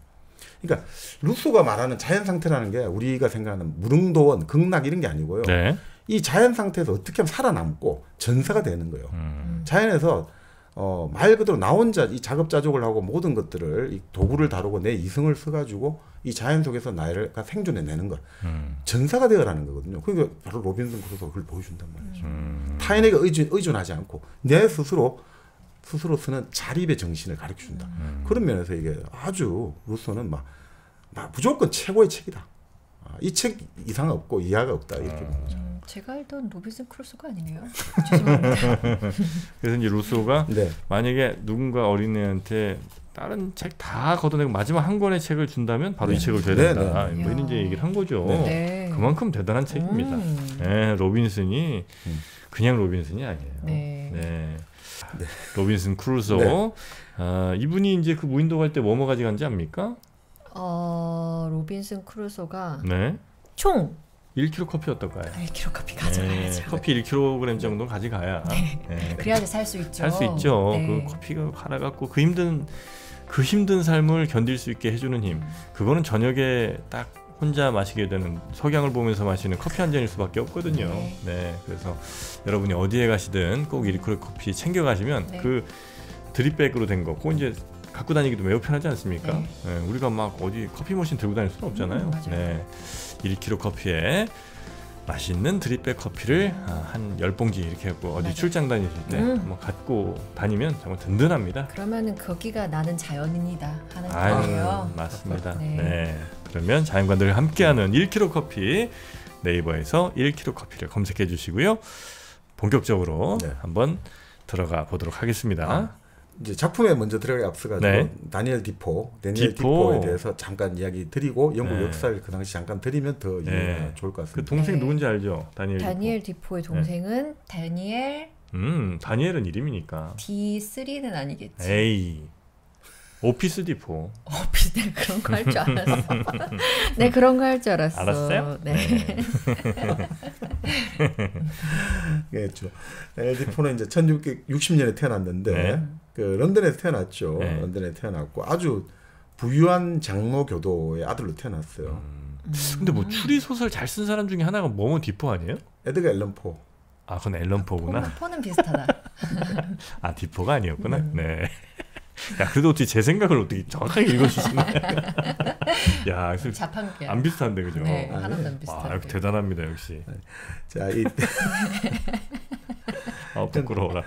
그러니까 루소가 말하는 자연 상태라는 게 우리가 생각하는 무릉도원, 극락 이런 게 아니고요. 네. 이 자연 상태에서 어떻게 하면 살아남고 전사가 되는 거예요. 음. 자연에서 어, 말 그대로 나 혼자 이 자급자족을 하고 모든 것들을 이 도구를 다루고 내 이성을 써가지고 이 자연 속에서 나를 생존해내는 것. 음. 전사가 되어라는 거거든요. 그러니까 바로 로빈슨 크루소가 그걸 보여준단 말이죠. 음. 타인에게 의존, 의존하지 않고 내 스스로, 스스로 쓰는 자립의 정신을 가르쳐준다. 음. 그런 면에서 이게 아주 루소는 막, 막 무조건 최고의 책이다. 이 책 이상 없고 이하가 없다 이렇게 보는 거죠. 음, 제가 알던 로빈슨 크루소가 아니네요. 죄송합니다. 그래서 이제 루소가 네. 만약에 누군가 어린애한테 다른 책 다 걷어내고 마지막 한 권의 책을 준다면 바로 네. 이 책을 줘야 된다. 네, 네. 뭐 이런 이제 얘기를 한 거죠. 네. 그만큼 대단한 책입니다. 음. 네, 로빈슨이 음. 그냥 로빈슨이 아니에요. 네. 네. 네. 로빈슨 크루소. 네. 아, 이분이 이제 그 무인도 갈 때 뭐뭐 가져간지 압니까? 어, 로빈슨 크루소가 네. 총 일 킬로그램 커피였던가요? 일 킬로그램 커피 가져가야죠. 네, 커피 일 킬로그램 정도 가져가야. 네. 네. 그래야지 살 수 있죠. 살 수 있죠. 네. 그 커피가 팔아갖고 그 힘든 그 힘든 삶을 견딜 수 있게 해주는 힘, 그거는 저녁에 딱 혼자 마시게 되는, 석양을 보면서 마시는 커피 한 잔일 수밖에 없거든요. 네, 네. 그래서 여러분이 어디에 가시든 꼭 이리코르 커피 챙겨가시면 네. 그 드립백으로 된 거, 그거 이제 갖고 다니기도 매우 편하지 않습니까? 네. 네, 우리가 막 어디 커피 머신 들고 다닐 수는 없잖아요. 음, 네, 일 킬로그램 커피에 맛있는 드립백 커피를 한 열 봉지 이렇게 갖고 어디 맞아. 출장 다니실 때 음. 뭐 갖고 다니면 정말 든든합니다. 그러면은 거기가 나는 자연인이다 하는 아유, 거예요. 맞습니다. 네. 네. 그러면 자연관들과 함께하는 일 킬로그램 커피, 네이버에서 일 킬로그램 커피를 검색해 주시고요. 본격적으로 네. 한번 들어가 보도록 하겠습니다. 아. 이제 작품에 먼저 들어가기 앞서가지고 네. 다니엘 디포, 다니엘 디포. 디포에 대해서 잠깐 이야기 드리고 영국 네. 역사를 그 당시 잠깐 드리면 더 네. 좋을 것 같습니다. 그 동생 네. 누군지 알죠? 다니엘, 다니엘 디포. 디포의 동생은 네. 다니엘. 음, 다니엘은 이름이니까. 디 쓰리는 아니겠지. 에이. 오피스 디포. 오피스 그런 거 할 줄 알았어. 네, 그런 거 할 줄 알았어. 알았어요? 네. 그렇죠. 다니엘 디포는 이제 천육백육십 년에 태어났는데. 네. 그 런던에서 태어났죠. 네. 런던에 태어났고 아주 부유한 장로 교도의 아들로 태어났어요. 음. 근데 뭐 추리 소설 잘 쓴 사람 중에 하나가 뭐뭐 디포 아니에요? 에드가 앨런 포. 아, 그건 앨런 포구나. 포는, 포는 비슷하다. 아, 디포가 아니었구나. 음. 네. 야, 그래도 어떻게 제 생각을 어떻게 정확하게 읽어주시나요? 야, 자판기 안 비슷한데 그죠? 네, 하나도 안 비슷한데. 아, 역시 대단합니다 역시. 자, 이 아, 부끄러워라.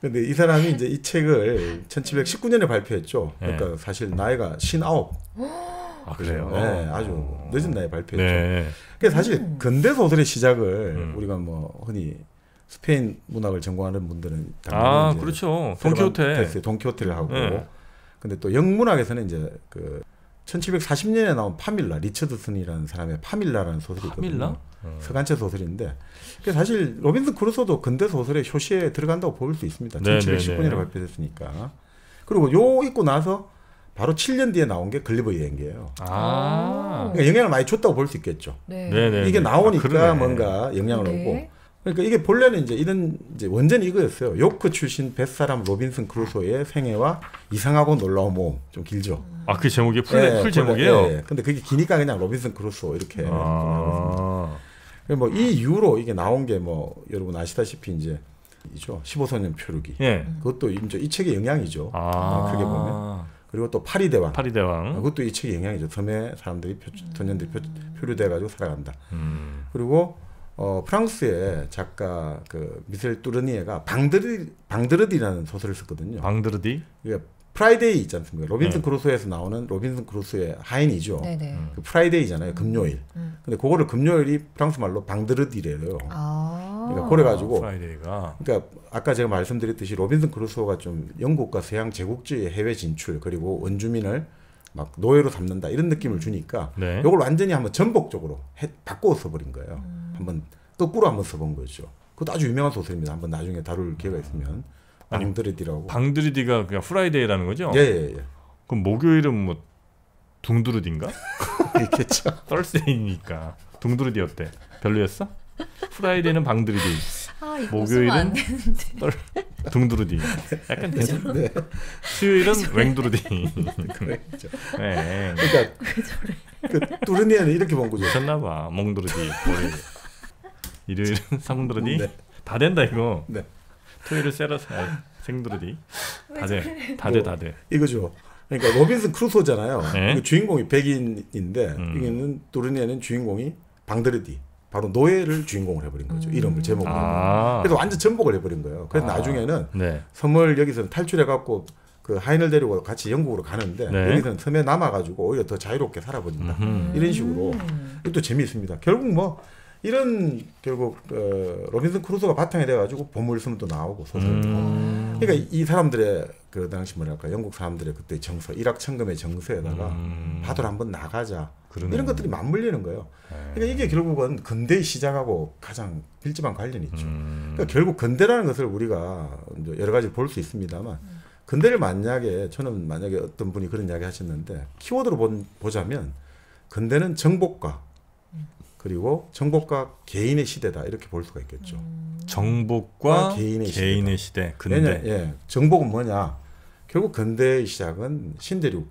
근데 이 사람이 이제 이 책을 천칠백십구 년에 발표했죠. 그러니까 네. 사실 나이가 오십구. 아, 그래요? 네, 아주 늦은 나이에 발표했죠. 네. 그게 사실 근대 소설의 시작을 음. 우리가 뭐 흔히 스페인 문학을 전공하는 분들은 아, 그렇죠. 돈키호테. 돈키호테를 하고. 네. 근데 또 영문학에서는 이제 그 천칠백사십 년에 나온 파밀라, 리처드슨이라는 사람의 파밀라라는 소설이 파밀라? 있거든요. 서간체 소설인데 사실 로빈슨 크루소도 근대 소설의 효시에 들어간다고 볼 수 있습니다. 네, 천칠백십구 년에 네, 발표됐으니까. 그리고 요 읽고 나서 바로 칠 년 뒤에 나온 게 글리버의 여행기예요. 아 그러니까 영향을 많이 줬다고 볼 수 있겠죠. 네. 네, 네, 이게 나오니까 아, 뭔가 영향을 네. 오고 그러니까 이게 본래는 이제 이런 이제 원전이 이거였어요. 요크 출신 뱃사람 로빈슨 크루소의 생애와 이상하고 놀라운 모험. 좀 길죠. 아, 그 제목이 풀, 네, 풀 제목이에요? 네, 네. 근데 그게 기니까 그냥 로빈슨 크루소 이렇게. 아. 뭐 이 이후로 이게 나온 게 뭐 여러분 아시다시피 이제 이죠. 십오 소년 표류기. 예. 그것도 이제 이 책의 영향이죠. 아. 크게 보면. 그리고 또 파리 대왕. 파리 대왕. 그것도 이 책의 영향이죠. 섬에 사람들이 표, 전년들이 표, 표류돼 가지고 살아간다. 음. 그리고 어, 프랑스의 작가 그 미셀 뚜르니에가 방드르디, 방드르디라는 소설을 썼거든요. 방드르디? 이게 프라이데이 있지 않습니까? 로빈슨 네. 크루소에서 나오는 로빈슨 크루소의 하인이죠. 음. 그 프라이데이잖아요. 금요일. 음. 근데 그거를 금요일이 프랑스 말로 방드르디래요. 아 그러니까 그래가지고. 아, 그러니까 아까 제가 말씀드렸듯이 로빈슨 크루소가 좀 영국과 서양 제국주의 해외 진출 그리고 원주민을 막 노예로 삼는다 이런 느낌을 주니까 네. 이걸 완전히 한번 전복적으로 해, 바꿔 써버린 거예요. 음. 한번 거꾸로 한번 써본 거죠. 그것도 아주 유명한 소설입니다. 한번 나중에 다룰 기회가 있으면. 아니, 방드르디라고. 방드르디가 그냥 프라이데이라는 거죠? 예, 예, 예. 그럼 목요일은 뭐 둥두르디인가? 그렇겠죠. 썰세이니까 둥두르디 어때? 별로였어? 프라이데이는 방드르디. 아, 목요일은 떨, 둥두르디. 약간 괜찮은데. 수요일은 웽두르디. 그렇죠. 네. 그러니까 그 뚜르니에는 이렇게 본 거죠. 괜찮나봐. 몽두르디. 일요일은 삼두르디. 네. 다 된다 이거. 네. 토요일을 셀어서 생두르디. 다 돼. 다 돼, 다 돼. 이거죠. 그러니까 로빈슨 크루소잖아요. 네? 주인공이 백인인데 음. 여기는 뚜르니에는 주인공이 방드르디. 바로 노예를 주인공을 해버린 거죠. 이름을 제목으로. 아 그래서 완전 전복을 해버린 거예요. 그래서 아 나중에는 네. 섬을 여기서 탈출해갖고 그 하인을 데리고 같이 영국으로 가는데 네. 여기서는 섬에 남아가지고 오히려 더 자유롭게 살아버린다. 음흠. 이런 식으로. 이것도 재미있습니다. 결국 뭐 이런 결국 어, 로빈슨 크루소가 바탕이 돼가지고 보물섬도 나오고 소설. 음. 그러니까 이 사람들의 그 당시 뭐랄까 영국 사람들의 그때 정서, 일확천금의 정서에다가 음. 바다로 한번 나가자. 그러네. 이런 것들이 맞물리는 거예요. 네. 그러니까 이게 결국은 근대의 시작하고 가장 밀접한 관련이 있죠. 음. 그러니까 결국 근대라는 것을 우리가 여러 가지 볼 수 있습니다만 음. 근대를 만약에 저는 만약에 어떤 분이 그런 이야기 하셨는데 키워드로 본, 보자면 근대는 정복과 그리고 정복과 개인의 시대다 이렇게 볼 수가 있겠죠. 음. 정복과 개인의, 개인의 시대. 근데. 왜냐, 예, 정복은 뭐냐? 결국 근대의 시작은 신대륙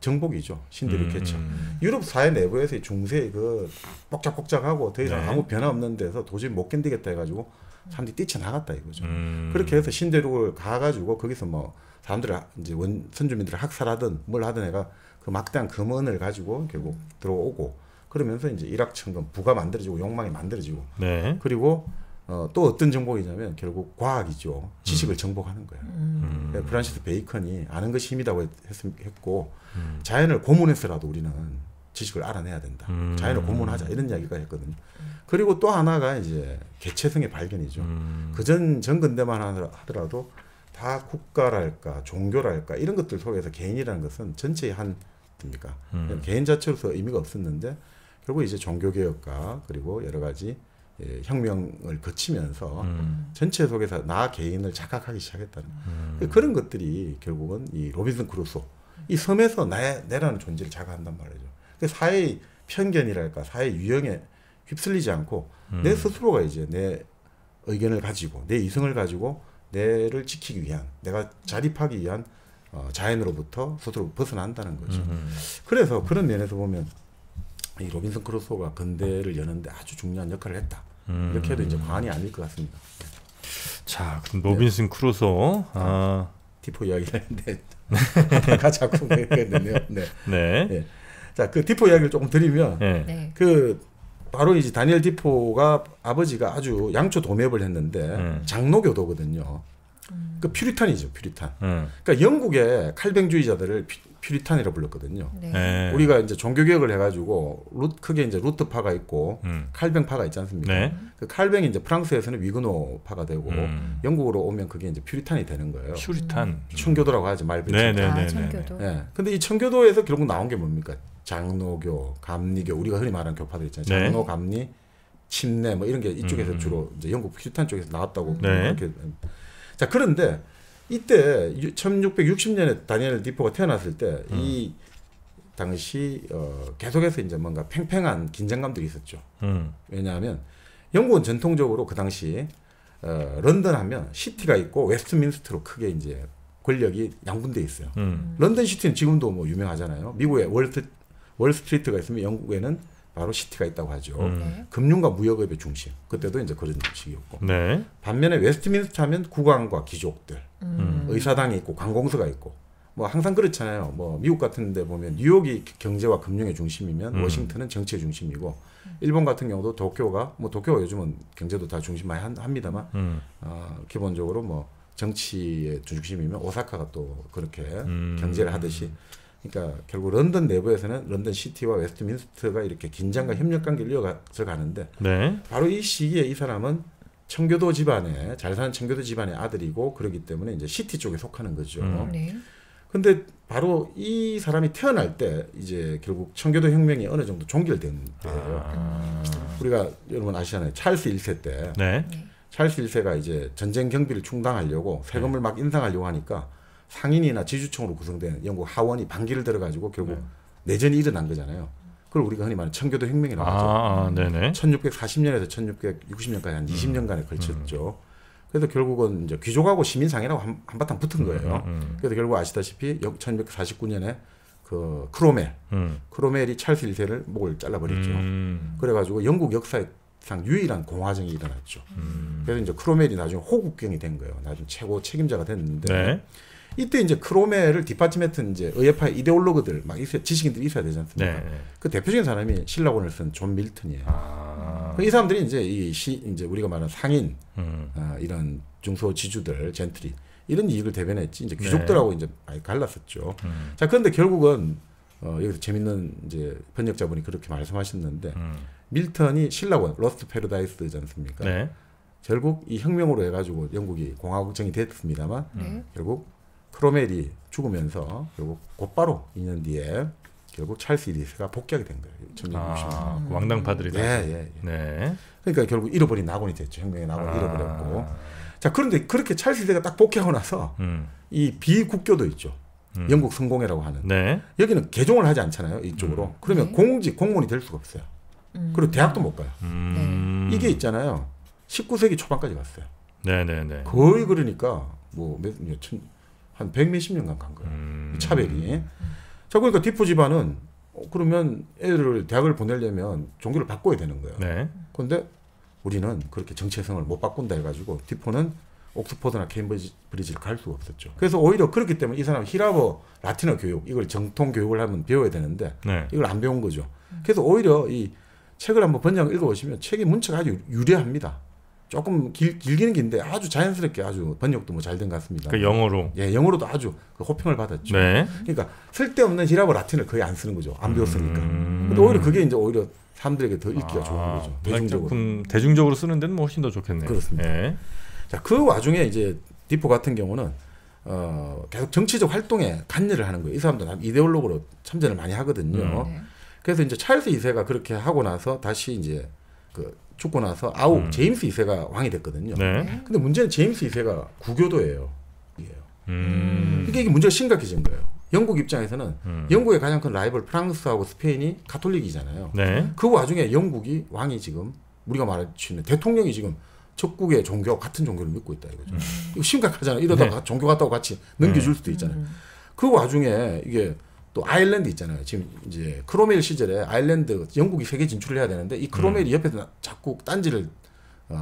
정복이죠. 신대륙 개척. 음. 유럽 사회 내부에서 중세의 그 복잡복잡하고 더 이상 네. 아무 변화 없는 데서 도저히 못 견디겠다 해가지고 사람들이 뛰쳐나갔다 이거죠. 음. 그렇게 해서 신대륙을 가가지고 거기서 뭐 사람들을 이제 원, 선주민들을 학살하든 뭘 하든 애가 그 막대한 금원을 가지고 결국 들어오고 그러면서 이제 일확천금 부가 만들어지고 욕망이 만들어지고 네. 그리고 어, 또 어떤 정복이냐면 결국 과학이죠. 지식을 음. 정복하는 거예요. 음. 그러니까 프란시스 베이컨이 아는 것이 힘이라고 했, 했고 음. 자연을 고문해서라도 우리는 지식을 알아내야 된다. 음. 자연을 고문하자 이런 이야기가 했거든요. 그리고 또 하나가 이제 개체성의 발견이죠. 음. 그전 전근대만 하더라도 다 국가랄까 종교랄까 이런 것들 속에서 개인이라는 것은 전체의 한 됩니까? 음. 개인 자체로서 의미가 없었는데 결국 이제 종교개혁과 그리고 여러 가지 예, 혁명을 거치면서 음. 전체 속에서 나 개인을 착각하기 시작했다는 음. 그런 것들이 결국은 이 로빈슨 크루소 이 섬에서 나, 내라는 존재를 자각한단 말이죠. 사회의 편견이랄까 사회의 유형에 휩쓸리지 않고 음. 내 스스로가 이제 내 의견을 가지고 내 이성을 가지고 내를 지키기 위한 내가 자립하기 위한 어, 자연으로부터 스스로 벗어난다는 거죠. 음흠. 그래서 그런 면에서 보면 이 로빈슨 크루소가 근대를 여는데 아주 중요한 역할을 했다. 음. 이렇게 해도 이제 과언이 아닐 것 같습니다. 자, 그럼 로빈슨 네. 크루소 아. 디포 이야기를 했는데 하다가 자꾸 그랬네요. 네. 네. 네. 자, 그 디포 이야기를 조금 드리면 네. 그 바로 이제 다니엘 디포가 아버지가 아주 양초 도매업을 했는데 음. 장로교도거든요. 그 퓨리탄이죠, 퓨리탄. 음. 그러니까 영국의 칼뱅주의자들을 퓨, 퓨리탄이라고 불렀거든요. 네. 네. 우리가 이제 종교개혁을 해가지고 루트, 크게 이제 루트파가 있고 음. 칼뱅파가 있지 않습니까? 네. 그 칼뱅이 이제 프랑스에서는 위그노파가 되고 음. 영국으로 오면 그게 이제 퓨리탄이 되는 거예요. 퓨리탄. 음. 청교도라고 하죠, 말 그대로. 네네네. 아, 청교도. 네. 근데 이 청교도에서 결국 나온 게 뭡니까? 장로교, 감리교, 우리가 흔히 말하는 교파들 있잖아요. 장로, 네. 감리, 침례 뭐 이런 게 이쪽에서 음. 주로 이제 영국 퓨리탄 쪽에서 나왔다고 네. 그렇게. 자, 그런데 이때 천육백육십 년에 다니엘 디포가 태어났을 때 이 음. 당시 어, 계속해서 이제 뭔가 팽팽한 긴장감들이 있었죠. 음. 왜냐하면 영국은 전통적으로 그 당시 어, 런던 하면 시티가 있고 웨스트민스터로 크게 이제 권력이 양분돼 있어요. 음. 런던 시티는 지금도 뭐 유명하잖아요. 미국에 월트, 월스트리트가 있으면 영국에는 바로 시티가 있다고 하죠. 음. 금융과 무역업의 중심. 그때도 이제 그런 식이었고. 네. 반면에 웨스트민스터 하면 국왕과 귀족들, 음. 의사당이 있고 관공서가 있고. 뭐 항상 그렇잖아요. 뭐 미국 같은 데 보면 뉴욕이 경제와 금융의 중심이면 음. 워싱턴은 정치의 중심이고 음. 일본 같은 경우도 도쿄가 뭐 도쿄가 요즘은 경제도 다 중심 많이 한, 합니다만 음. 어, 기본적으로 뭐 정치의 중심이면 오사카가 또 그렇게 음. 경제를 하듯이 그러니까 결국 런던 내부에서는 런던 시티와 웨스트민스터가 이렇게 긴장과 협력관계를 이어서 가는데 네. 바로 이 시기에 이 사람은 청교도 집안에 잘 사는 청교도 집안의 아들이고 그러기 때문에 이제 시티 쪽에 속하는 거죠. 그런데 음. 네. 바로 이 사람이 태어날 때 이제 결국 청교도 혁명이 어느 정도 종결된 때예요. 아. 우리가 여러분 아시잖아요. 찰스 일 세 때 네. 찰스 일 세가 이제 전쟁 경비를 충당하려고 세금을 네. 막 인상하려고 하니까 상인이나 지주층으로 구성된 영국 하원이 반기를 들어가지고 결국 네. 내전이 일어난 거잖아요. 그걸 우리가 흔히 말하는 청교도 혁명이라고 하죠. 아, 네네. 천육백사십 년에서 천육백육십 년까지 한 음, 이십 년간에 걸쳤죠. 음. 그래서 결국은 이제 귀족하고 시민상이라고 한, 한바탕 붙은 거예요. 음, 음. 그래서 결국 아시다시피 천육백사십구 년에 그 크로멜, 음. 크로멜이 찰스 일 세를 목을 잘라버렸죠. 음. 그래가지고 영국 역사상 유일한 공화정이 일어났죠. 음. 그래서 이제 크로멜이 나중에 호국경이 된 거예요. 나중에 최고 책임자가 됐는데. 네. 이때 이제 크로멜을 뒷받침했던 이제 의회파 이데올로그들 막 있어야, 지식인들이 있어야 되지 않습니까? 네. 그 대표적인 사람이 신라곤을 쓴 존 밀턴이에요. 아. 이 사람들이 이제 이 시, 이제 우리가 말하는 상인, 음. 아, 이런 중소 지주들, 젠트리 이런 이익을 대변했지 이제 귀족들하고 네. 이제 많이 갈랐었죠. 음. 자, 그런데 결국은 어, 여기서 재밌는 이제 번역자분이 그렇게 말씀하셨는데 음. 밀턴이 신라곤, 러스트 패러다이스지 않습니까? 네. 결국 이 혁명으로 해가지고 영국이 공화국정이 됐습니다만 네. 결국 크로멜이 죽으면서 결국 곧바로 이 년 뒤에 결국 찰스 일 세가 복귀하게 된 거예요. 천육백육십 년. 아, 그 왕당파들이. 네, 예, 예. 네. 그러니까 결국 잃어버린 낙원이 됐죠. 혁명의 낙원을 아. 잃어버렸고. 자, 그런데 그렇게 찰스 일 세가 딱 복귀하고 나서 음. 이 비국교도 있죠. 음. 영국 성공회라고 하는. 네. 여기는 개종을 하지 않잖아요. 이쪽으로. 음. 그러면 네. 공직 공무원이 될 수가 없어요. 음. 그리고 대학도 못 가요. 음. 이게 있잖아요. 십구 세기 초반까지 갔어요. 네, 네, 네. 거의 그러니까 뭐 몇 년. 한 백몇십 년간 간 거예요. 음. 이 차별이. 자, 그러니까 디포 집안은 그러면 애들을 대학을 보내려면 종교를 바꿔야 되는 거예요. 네. 그런데 우리는 그렇게 정체성을 못 바꾼다 해가지고 디포는 옥스퍼드나 케임브리지를 갈 수가 없었죠. 그래서 오히려 그렇기 때문에 이 사람 히라보 라틴어 교육, 이걸 정통 교육을 하면 배워야 되는데 네. 이걸 안 배운 거죠. 그래서 오히려 이 책을 한번 번역을 읽어보시면 책의 문체가 아주 유려합니다. 조금 길, 길기는 긴데 아주 자연스럽게 아주 번역도 뭐 잘 된 것 같습니다. 그 영어로. 예, 영어로도 아주 그 호평을 받았죠. 네. 그러니까 쓸데없는 히라보 라틴을 거의 안 쓰는 거죠. 안 배웠으니까. 음... 근데 오히려 그게 이제 오히려 사람들에게 더 읽기가 아... 좋은 거죠. 대중적으로. 조금 대중적으로 쓰는 데는 훨씬 더 좋겠네요. 그렇습니다. 네. 자, 그 와중에 이제 디포 같은 경우는 어, 계속 정치적 활동에 관여를 하는 거예요. 이 사람들은 이데올로그로 참전을 많이 하거든요. 음. 그래서 이제 찰스 이 세가 그렇게 하고 나서 다시 이제 그 죽고 나서 아홉 음. 제임스 이 세가 왕이 됐거든요. 네. 근데 문제는 제임스 이 세가 구교도예요. 음. 이게, 이게 문제가 심각해진 거예요. 영국 입장에서는 음. 영국의 가장 큰 라이벌 프랑스하고 스페인이 가톨릭이잖아요. 네. 그 와중에 영국이 왕이 지금 우리가 말할 수 있는 대통령이 지금 적국의 종교 같은 종교를 믿고 있다 이거죠. 음. 이거 심각하잖아요. 이러다가 네. 종교 같다고 같이 넘겨줄 음. 수도 있잖아요. 음. 그 와중에 이게 또 아일랜드 있잖아요. 지금 이제 크로멜 시절에 아일랜드 영국이 세계 진출을 해야 되는데 이 크로멜이 음. 옆에서 자꾸 딴지를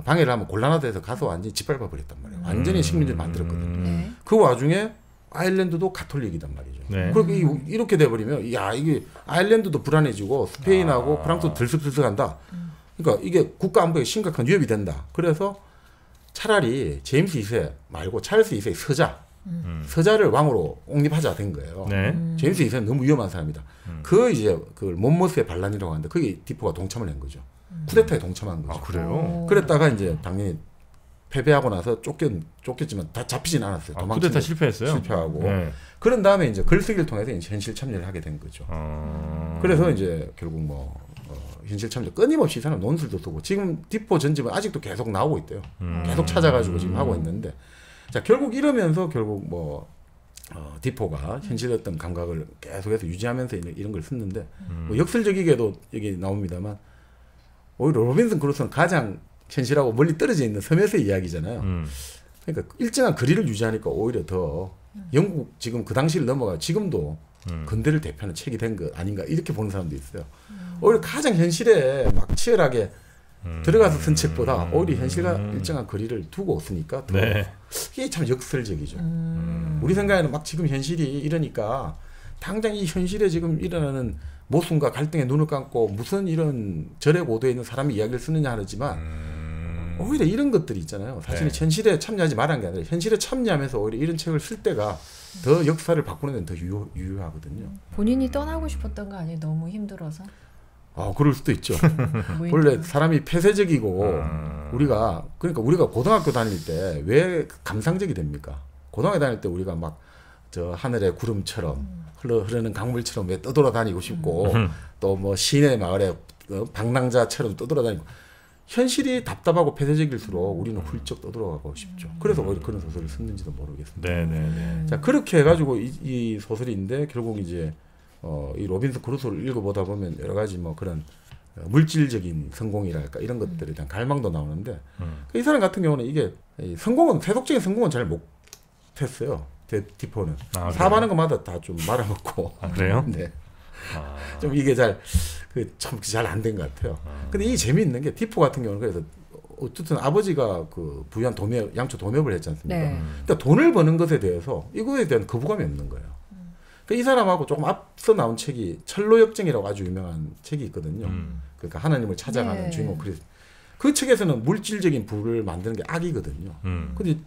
방해를 하면 곤란하다 해서 가서 완전히 짓밟아 버렸단 말이에요. 완전히 식민지를 만들었거든요. 음. 그 와중에 아일랜드도 가톨릭이단 말이죠. 네. 그렇게 이렇게 돼버리면 야 이게 아일랜드도 불안해지고 스페인하고 아. 프랑스도 들썩들썩한다. 음. 그러니까 이게 국가 안보에 심각한 위협이 된다. 그래서 차라리 제임스 이 세 말고 찰스 이 세의 서자, 음. 서자를 왕으로 옹립하자 된 거예요. 네. 음. 제임스 이 세는 너무 위험한 사람이다. 음. 그 이제 그 몬모스의 반란이라고 하는데 그게 디포가 동참을 한 거죠. 음. 쿠데타에 동참한 거죠. 아, 그래요? 오. 그랬다가 이제 당연히 패배하고 나서 쫓겼, 쫓겼지만 다 잡히진 않았어요. 아, 쿠데타 실패했어요? 실패하고. 네. 그런 다음에 이제 글쓰기를 통해서 이제 현실 참여를 하게 된 거죠. 아. 그래서 이제 결국 뭐 현실 참여 끊임없이 이 사람 논술도 쓰고 지금 디포 전집은 아직도 계속 나오고 있대요. 음. 계속 찾아가지고 지금 음. 하고 있는데 자 결국 이러면서 결국 뭐 어, 디포가 현실의 어떤 감각을 계속해서 유지하면서 이런, 이런 걸 썼는데 음. 뭐 역설적이게도 여기 나옵니다만 오히려 로빈슨 크루소는 가장 현실하고 멀리 떨어져 있는 섬에서의 이야기잖아요. 음. 그러니까 일정한 거리를 유지하니까 오히려 더 영국 지금 그 당시를 넘어가 지금도 음. 근대를 대표하는 책이 된 거 아닌가 이렇게 보는 사람도 있어요. 음. 오히려 가장 현실에 막 치열하게 음. 들어가서 쓴 책보다 오히려 현실과 음. 일정한 거리를 두고 쓰니까 더 네. 이게 참 역설적이죠. 음. 우리 생각에는 막 지금 현실이 이러니까 당장 이 현실에 지금 일어나는 모순과 갈등에 눈을 감고 무슨 이런 절에 고도에 있는 사람의 이야기를 쓰느냐 하지만 음. 오히려 이런 것들이 있잖아요. 사실은 네. 현실에 참여하지 말한 게 아니라 현실에 참여하면서 오히려 이런 책을 쓸 때가 더 역사를 바꾸는 데는 더 유효, 유효하거든요. 본인이 떠나고 싶었던 거 아니에요? 너무 힘들어서? 아, 그럴 수도 있죠. 원래 사람이 폐쇄적이고 음... 우리가 그러니까 우리가 고등학교 다닐 때 왜 감상적이 됩니까? 고등학교 다닐 때 우리가 막 저 하늘의 구름처럼 음. 흘러 흐르는 강물처럼 왜 떠돌아다니고 싶고 음. 또 뭐 시내 마을에 방랑자처럼 떠돌아다니고 현실이 답답하고 폐쇄적일수록 우리는 훌쩍 떠들어가고 싶죠. 그래서 음. 그런 소설을 썼는지도 모르겠습니다. 네네네. 자 그렇게 해가지고 이, 이 소설인데 결국 이제 어, 이 로빈슨 크루소를 읽어보다 보면 여러 가지 뭐 그런 물질적인 성공이랄까 이런 것들에 대한 갈망도 나오는데 음. 이 사람 같은 경우는 이게 성공은 세속적인 성공은 잘 못했어요. 디포는 아, 사업하는 것마다 다 좀 말아먹고. 아, 그래요? 네. 아. 좀 이게 잘 그 참 잘 안 된 것 같아요. 아. 근데 이 재미있는 게 디포 같은 경우는 그래서 어쨌든 아버지가 그 부유한 도매 양초 도매업을 했지 않습니까? 네. 그러니까 돈을 버는 것에 대해서 이거에 대한 거부감이 없는 거예요. 음. 그러니까 이 사람하고 조금 앞서 나온 책이 철로역정이라고 아주 유명한 책이 있거든요. 음. 그러니까 하나님을 찾아가는 네. 주인공 크리스. 그 책에서는 물질적인 부를 만드는 게 악이거든요. 음. 근데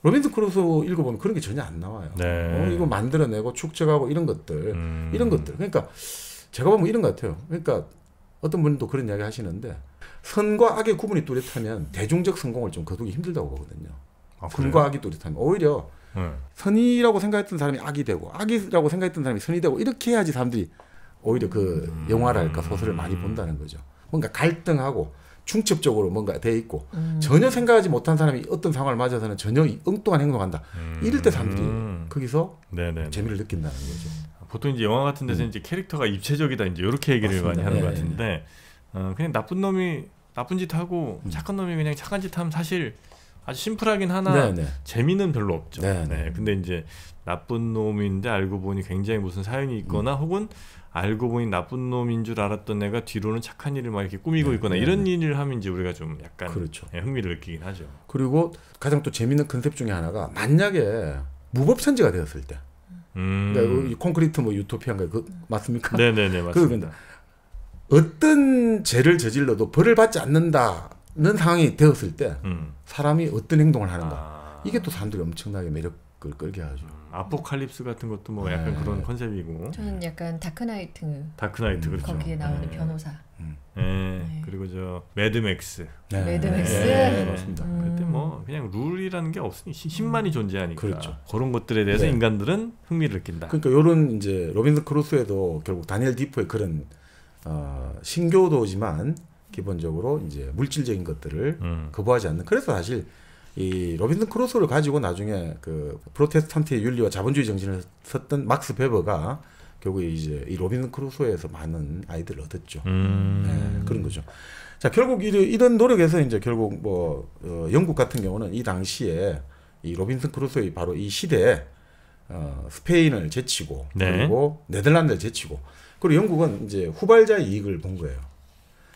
로빈슨 크루소 읽어보면 그런 게 전혀 안 나와요. 네. 어, 이거 만들어내고 축적하고 이런 것들, 음. 이런 것들. 그러니까 제가 보면 이런 것 같아요. 그러니까 어떤 분도 그런 이야기 하시는데 선과 악의 구분이 뚜렷하면 대중적 성공을 좀 거두기 힘들다고 보거든요. 아, 선과 악이 뚜렷하면 오히려 네. 선이라고 생각했던 사람이 악이 되고 악이라고 생각했던 사람이 선이 되고 이렇게 해야지 사람들이 오히려 그 음. 영화랄까 소설을 많이 본다는 거죠. 뭔가 갈등하고 중첩적으로 뭔가 돼 있고 음. 전혀 생각하지 못한 사람이 어떤 상황을 맞아서는 전혀 엉뚱한 행동한다. 음. 이럴 때 사람들이 음. 거기서 네네네. 재미를 느낀다는 거죠. 보통 이제 영화 같은 데서 음. 이제 캐릭터가 입체적이다 이제 이렇게 얘기를 맞습니다. 많이 하는 네. 것 같은데 어, 그냥 나쁜 놈이 나쁜 짓 하고 음. 착한 놈이 그냥 착한 짓 하면 사실 아주 심플하긴 하나 네네. 재미는 별로 없죠. 네. 근데 이제 나쁜 놈인데 알고 보니 굉장히 무슨 사연이 있거나 음. 혹은 알고 보니 나쁜 놈인 줄 알았던 애가 뒤로는 착한 일을 막 이렇게 꾸미고 네, 있거나 네, 이런 네. 일을 하면 이제 우리가 좀 약간 그렇죠. 흥미를 느끼긴 하죠. 그리고 가장 또 재밌는 컨셉 중에 하나가 만약에 무법천지가 되었을 때, 음. 그러니까 콘크리트 뭐 유토피아인가요? 그, 맞습니까? 네네네 맞습니다. 그, 어떤 죄를 저질러도 벌을 받지 않는다는 상황이 되었을 때 음. 사람이 어떤 행동을 하는가 아. 이게 또 사람들이 엄청나게 매력. 그걸 끌게 하죠. 음, 아포칼립스 같은 것도 뭐 약간 네. 그런 컨셉이고. 저는 약간 다크나이트. 다크나이트 음, 그렇죠. 거기에 나오는 네. 변호사. 음. 네. 네. 그리고 저 매드맥스. 네. 매드맥스. 네. 네. 맞습니다. 음. 그때 뭐 그냥 룰이라는 게 없으니 힘만이 존재하니까. 그렇죠. 그런 것들에 대해서 네. 인간들은 흥미를 느낀다. 그러니까 이런 이제 로빈슨 크루소에도 결국 다니엘 디포의 그런 어, 신교도지만 기본적으로 이제 물질적인 것들을 음. 거부하지 않는. 그래서 사실. 이 로빈슨 크루소를 가지고 나중에 그 프로테스탄트의 윤리와 자본주의 정신을 썼던 막스 베버가 결국 이제 이 로빈슨 크루소에서 많은 아이들을 얻었죠. 음. 네, 그런 거죠. 자, 결국 이런 노력에서 이제 결국 뭐 어, 영국 같은 경우는 이 당시에 이 로빈슨 크루소의 바로 이 시대에 어, 스페인을 제치고 네. 그리고 네덜란드를 제치고 그리고 영국은 이제 후발자의 이익을 본 거예요.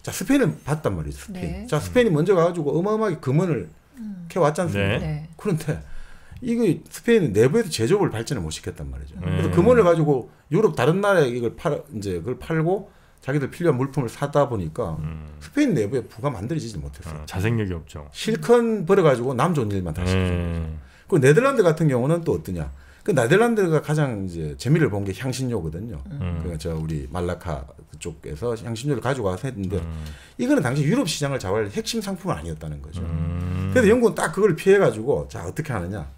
자, 스페인을 봤단 말이죠. 스페인. 네. 자, 스페인이 먼저 가가지고 어마어마하게 금원을 이렇게 왔지 않습니까? 네. 그런데 이거 스페인은 내부에서 제조업을 발전을 못 시켰단 말이죠. 네. 그래서 금원을 가지고 유럽 다른 나라에 이걸 팔 이제 그걸 팔고 자기들 필요한 물품을 사다 보니까 음. 스페인 내부에 부가 만들어지지 못했어요. 어, 자생력이 없죠. 실컷 벌어 가지고 남 좋은 일만 다시 시키죠. 네. 그 네덜란드 같은 경우는 또 어떠냐? 그 네덜란드가 가장 이제 재미를 본 게 향신료거든요. 음. 그러니까 저 우리 말라카 쪽에서 향신료를 가져와서 했는데 음. 이거는 당시 유럽 시장을 좌우할 핵심 상품은 아니었다는 거죠. 음. 그래서 영국은 딱 그걸 피해가지고 자 어떻게 하느냐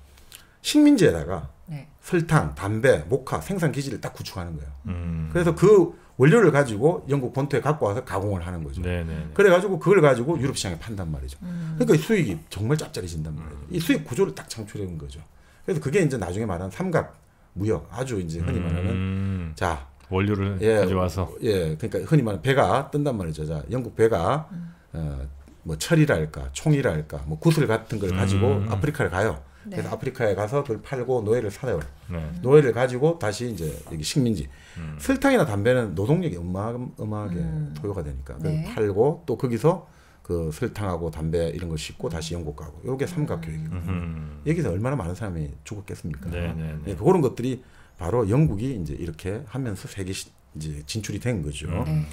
식민지에다가 네. 설탕, 담배, 모카 생산 기지를 딱 구축하는 거예요. 음. 그래서 그 원료를 가지고 영국 본토에 갖고 와서 가공을 하는 거죠. 네네네. 그래가지고 그걸 가지고 유럽 시장에 판단 말이죠. 음. 그러니까 수익이 정말 짭짤해진단 말이죠. 음. 이 수익 구조를 딱 창출해온 거죠. 그래서 그게 이제 나중에 말하는 삼각 무역, 아주 이제 흔히 말하는 음. 자 원료를 예, 가져와서 예, 그러니까 흔히 말하는 배가 뜬단 말이죠. 자 영국 배가 음. 어, 뭐 철이랄까, 총이랄까, 뭐 구슬 같은 걸 가지고 음. 아프리카를 가요. 네. 그래서 아프리카에 가서 그걸 팔고 노예를 사요. 네. 노예를 가지고 다시 이제 여기 식민지. 음. 설탕이나 담배는 노동력이 어마어마하게 음. 소요가 되니까 네. 팔고 또 거기서 그 설탕하고 담배 이런 걸 싣고 다시 영국 가고 요게 삼각교역이거든요. 음. 여기서 얼마나 많은 사람이 죽었겠습니까? 네, 네, 네. 그런 것들이 바로 영국이 이제 이렇게 하면서 세계 시, 이제 진출이 된 거죠. 음. 그러니까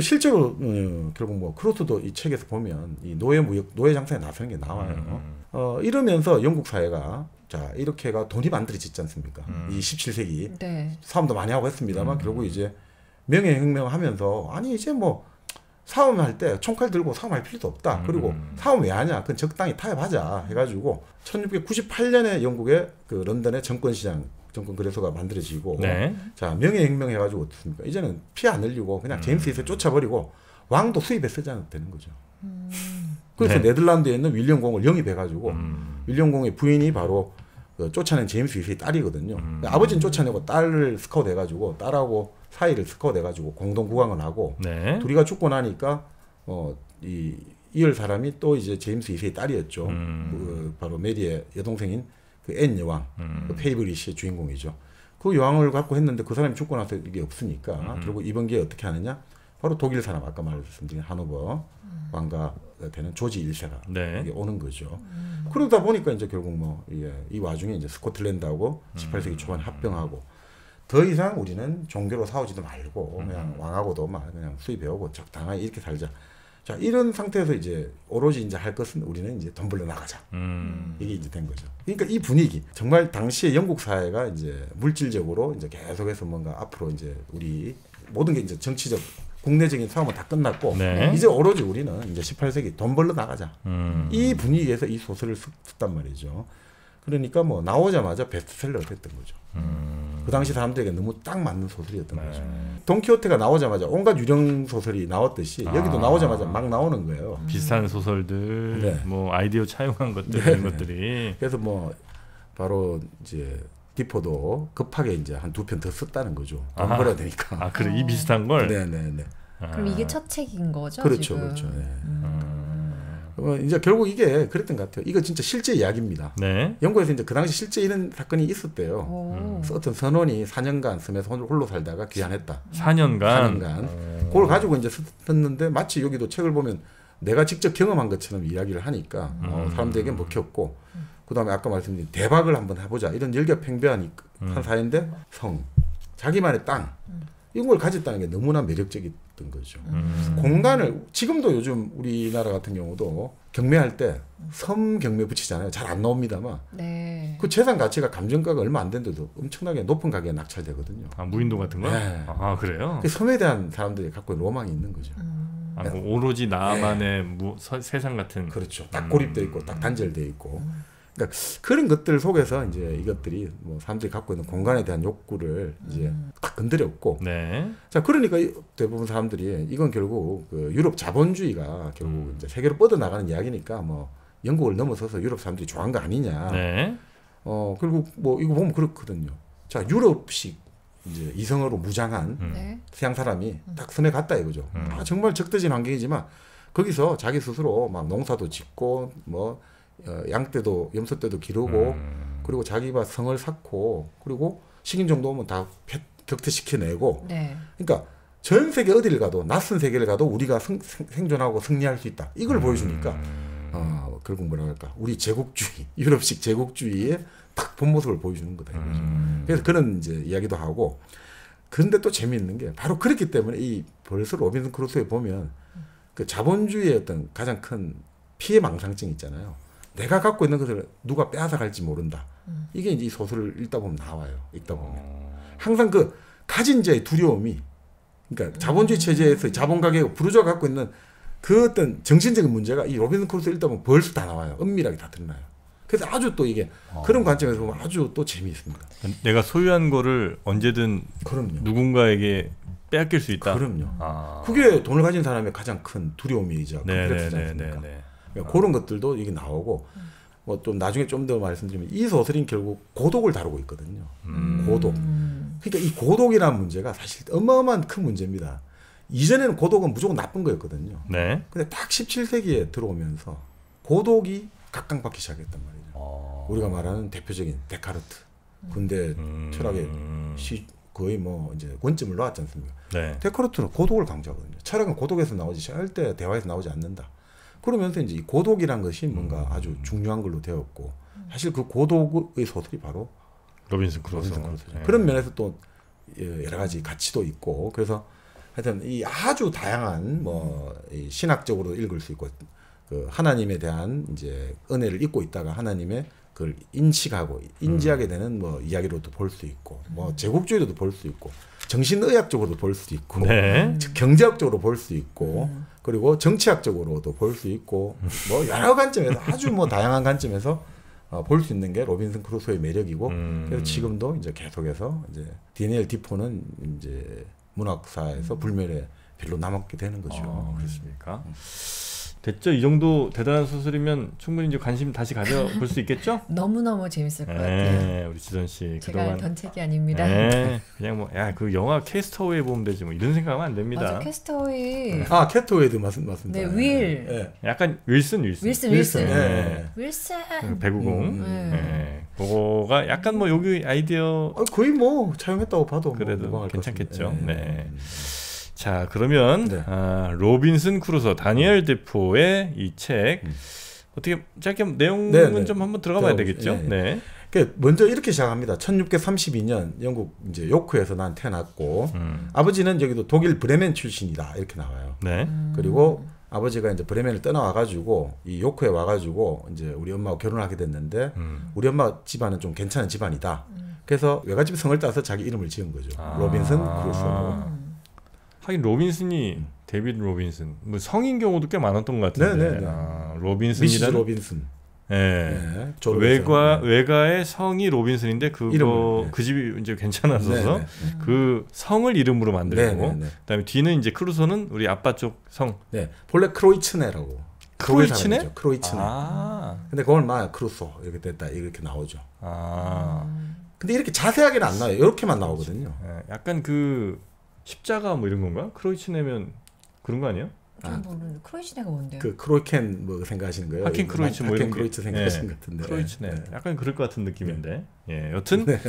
실제로 음, 결국 뭐 크루소도 이 책에서 보면 이 노예 무역, 노예 장사에 나서는 게 나와요. 음. 어, 이러면서 영국 사회가 자 이렇게가 돈이 만들어지지 않습니까? 음. 이 십칠 세기 네. 싸움도 많이 하고 했습니다만 음. 결국 이제 명예혁명하면서 아니 이제 뭐 사움할 때 총칼 들고 사움할 필요도 없다. 그리고 사움 왜 하냐? 그건 적당히 타협하자 해가지고 천육백구십팔 년에 영국의 그 런던의 정권시장 정권 거래소가 만들어지고 네. 자 명예혁명 해가지고 어떻습니까? 이제는 피 안 흘리고 그냥 제임스 이세 쫓아버리고 왕도 수입에 쓰지 않아도 되는 거죠. 음. 그래서 네. 네덜란드에 있는 윌리엄 공을 영입해가지고 음. 윌리엄 공의 부인이 바로 그 쫓아낸 제임스 이세의 딸이거든요. 음. 아버지는 쫓아내고 딸을 스카웃해가지고 딸하고 사이를 스카웃해가지고 공동 국왕을 하고 네. 둘이가 죽고 나니까 어, 이, 이을 사람이 또 이제 제임스 이세의 딸이었죠. 음. 그, 바로 메리의 여동생인 그 앤 여왕, 음. 그 페이브리시의 주인공이죠. 그 여왕을 갖고 했는데 그 사람이 죽고 나서 이게 없으니까 음. 그리고 이번 기회에 어떻게 하느냐? 바로 독일 사람 아까 말씀드린 하노버 음. 왕가 되는 조지 일 세가 네. 이게 오는 거죠. 음. 그러다 보니까 이제 결국 뭐 이 와중에 이제 스코틀랜드하고 음. 십팔 세기 초반에 합병하고 더 이상 우리는 종교로 싸우지도 말고 음. 그냥 왕하고도 막 그냥 수입해오고 적당하게 이렇게 살자. 자 이런 상태에서 이제 오로지 이제 할 것은 우리는 이제 돈 벌러 나가자. 음. 이게 이제 된 거죠. 그러니까 이 분위기 정말 당시에 영국 사회가 이제 물질적으로 이제 계속해서 뭔가 앞으로 이제 우리 모든 게 이제 정치적 국내적인 싸움은 다 끝났고 네. 이제 오로지 우리는 이제 십팔 세기 돈 벌러 나가자. 음. 이 분위기에서 이 소설을 썼단 말이죠. 그러니까 뭐 나오자마자 베스트셀러가 됐던 거죠. 음. 그 당시 사람들에게 너무 딱 맞는 소설이었던 네. 거죠. 돈키호테가 나오자마자 온갖 유령 소설이 나왔듯이 아. 여기도 나오자마자 막 나오는 거예요. 음. 비싼 소설들, 네. 뭐 아이디어 차용한 것들 이런 네. 것들이. 그래서 뭐 바로 이제. 디포도 급하게 이제 한 두 편 더 썼다는 거죠. 돈 벌어야 되니까. 아, 그래. 이 비슷한 걸? 네네네. 네, 네. 그럼 이게 첫 책인 거죠? 그렇죠. 지금? 그렇죠. 네. 음. 그러면 이제 결국 이게 그랬던 것 같아요. 이거 진짜 실제 이야기입니다. 네. 영국에서 이제 그 당시 실제 이런 사건이 있었대요. 오. 그래서 어떤 선원이 사 년간 섬에서 홀로 살다가 귀환했다. 사 년간? 사 년간. 오. 그걸 가지고 이제 썼는데 마치 여기도 책을 보면 내가 직접 경험한 것처럼 이야기를 하니까 음. 어, 사람들에게 먹혔고, 그 다음에 아까 말씀드린 대박을 한번 해보자. 이런 열격팽배한 음. 사회인데 성, 자기만의 땅, 이런 걸 가졌다는 게 너무나 매력적이었던 거죠. 음. 공간을, 지금도 요즘 우리나라 같은 경우도 경매할 때 섬 경매 붙이잖아요. 잘 안 나옵니다만. 네. 그 재산 가치가 감정가가 얼마 안 된데도 엄청나게 높은 가격에 낙찰되거든요. 아, 무인도 같은 거요? 네. 아, 그래요? 그 섬에 대한 사람들이 갖고 있는 로망이 있는 거죠. 음. 아, 뭐 오로지 나만의 네. 무, 서, 세상 같은. 그렇죠. 딱 고립되어 있고, 딱 단절되어 있고. 음. 그러니까 그런 것들 속에서 이제 이것들이 뭐 사람들이 갖고 있는 공간에 대한 욕구를 이제 음. 딱 건드렸고, 네. 자 그러니까 대부분 사람들이 이건 결국 그 유럽 자본주의가 결국 음. 이제 세계로 뻗어 나가는 이야기니까 뭐 영국을 넘어서서 유럽 사람들이 좋아한 거 아니냐. 네. 어 결국 뭐 이거 보면 그렇거든요. 자 유럽식 이제 이성으로 무장한 음. 서양 사람이 딱 섬에 갔다 이거죠. 음. 아 정말 적대적인 환경이지만 거기서 자기 스스로 막 농사도 짓고 뭐 어, 양떼도 염소떼도 기르고 음. 그리고 자기가 성을 쌓고 그리고 식인 정도 오면 다 격퇴시켜내고 네. 그러니까 전 세계 어디를 가도 낯선 세계를 가도 우리가 성, 생존하고 승리할 수 있다 이걸 음. 보여주니까 어, 결국 뭐라 할까 우리 제국주의 유럽식 제국주의의 딱 본 모습을 보여주는 거다 이거죠. 음. 그래서 그런 이제 이야기도 하고 그런데 또 재미있는 게 바로 그렇기 때문에 이 벌써 로빈슨 크루소에 보면 그 자본주의의 어떤 가장 큰 피해망상증 있잖아요. 내가 갖고 있는 것을 누가 빼앗아갈지 모른다. 음. 이게 이제 이 소설을 읽다 보면 나와요. 읽다 보면. 음. 항상 그 가진 자의 두려움이 그러니까 자본주의 체제에서 자본가계 부르주아가 갖고 있는 그 어떤 정신적인 문제가 이 로빈슨 크루소 읽다 보면 벌써 다 나와요. 은밀하게 다 드러나요. 그래서 아주 또 이게 어. 그런 관점에서 보면 아주 또 재미있습니다. 내가 소유한 거를 언제든 그럼요. 누군가에게 빼앗길 수 있다. 그럼요. 아. 그게 돈을 가진 사람의 가장 큰 두려움이자 컴플렉스지 않습니까? 그러니까 어. 그런 것들도 이게 나오고 음. 뭐 좀 나중에 좀 더 말씀드리면 이 소설은 결국 고독을 다루고 있거든요. 음. 고독. 그러니까 이 고독이라는 문제가 사실 어마어마한 큰 문제입니다. 이전에는 고독은 무조건 나쁜 거였거든요. 네. 근데 딱 십칠 세기에 들어오면서 고독이 각광받기 시작했단 말이죠. 어. 우리가 말하는 대표적인 데카르트 근대 음. 철학의 시, 거의 뭐 이제 원점을 놓았지 않습니까? 네. 데카르트는 고독을 강조하거든요. 철학은 고독에서 나오지 절대 대화에서 나오지 않는다. 그러면서 이제 이 고독이란 것이 뭔가 음. 아주 중요한 걸로 되었고 사실 그 고독의 소설이 바로 로빈슨 크루소. 네. 그런 면에서 또 여러 가지 가치도 있고 그래서 하여튼 이 아주 다양한 뭐 이 신학적으로 읽을 수 있고 그 하나님에 대한 이제 은혜를 잊고 있다가 하나님의 그걸 인식하고 인지하게 되는 뭐 이야기로도 볼 수 있고 뭐 제국주의로도 볼 수 있고 정신의학적으로도 볼 수 있고 네. 경제학적으로 볼 수 있고 음. 그리고 정치학적으로도 볼 수 있고 뭐 여러 관점에서 아주 뭐 다양한 관점에서 어, 볼 수 있는 게 로빈슨 크루소의 매력이고 음. 그래서 지금도 이제 계속해서 이제 다니엘 디포는 이제 문학사에서 불멸의 별로 남았게 되는 거죠. 아, 그렇습니까? 음. 됐죠? 이 정도 대단한 소설이면 충분히 이제 관심 다시 가져볼 수 있겠죠? 너무너무 재밌을 것 같아요. 우리 지선 씨 제가 그동안... 던 책이 아닙니다. 에이, 그냥 뭐 야 그 영화 캐스터웨이 보면 되지 뭐 이런 생각하면 안 됩니다. 맞아 캐스터웨이. 아 캐스터웨이도 맞습니다. 네 윌. 네. 약간 윌슨 윌슨. 윌슨 윌슨. 윌슨. 네. 윌슨. 배구공. 음. 네. 그거가 약간 뭐 여기 아이디어. 아, 거의 뭐 차용했다고 봐도 그래도 뭐 괜찮겠죠. 네. 네. 자 그러면 네. 아, 로빈슨 크루소 다니엘 디포의 이 책 음. 어떻게 짧게 내용은 네, 네. 좀 한번 들어가봐야 네, 되겠죠. 네. 네. 그러니까 먼저 이렇게 시작합니다. 천육백삼십이 년 영국 이제 요크에서 난 태어났고 음. 아버지는 여기도 독일 브레멘 출신이다 이렇게 나와요. 네. 음. 그리고 아버지가 이제 브레멘을 떠나와가지고 이 요크에 와가지고 이제 우리 엄마하고 결혼하게 됐는데 음. 우리 엄마 집안은 좀 괜찮은 집안이다. 음. 그래서 외갓집 성을 따서 자기 이름을 지은 거죠. 아. 로빈슨 크루소. 음. 하긴 로빈슨이 데이비드 로빈슨 뭐 성인 경우도 꽤 많았던 것 같은데 아, 로빈슨이란 로빈슨 예 네. 네. 외과 네. 외가의 성이 로빈슨인데 그거 네. 그 집이 이제 괜찮아서서 네. 그 성을 이름으로 만들고 네. 네. 그다음에 뒤는 이제 크루소는 우리 아빠 쪽 성 네. 본래 크로이츠네라고 크로이츠네 크로이츠네 아. 근데 그걸 막 크루소 이렇게 됐다 이렇게 나오죠. 아 근데 이렇게 자세하게는 안 나와요. 이렇게만 나오거든요. 네. 약간 그 십자가 뭐 이런 건가? 크로이츠네면 그런 거 아니야? 크로이켄보는 아, 크로이츠네가 뭔데요? 그 크로이켄 뭐 생각하시는 거예요? 하킨 크로이츠 뭐 이런 크로이츠 생각하시는 것 네. 같은데. 크로이츠네. 네. 약간 그럴 것 같은 느낌인데. 네. 예, 여튼 네.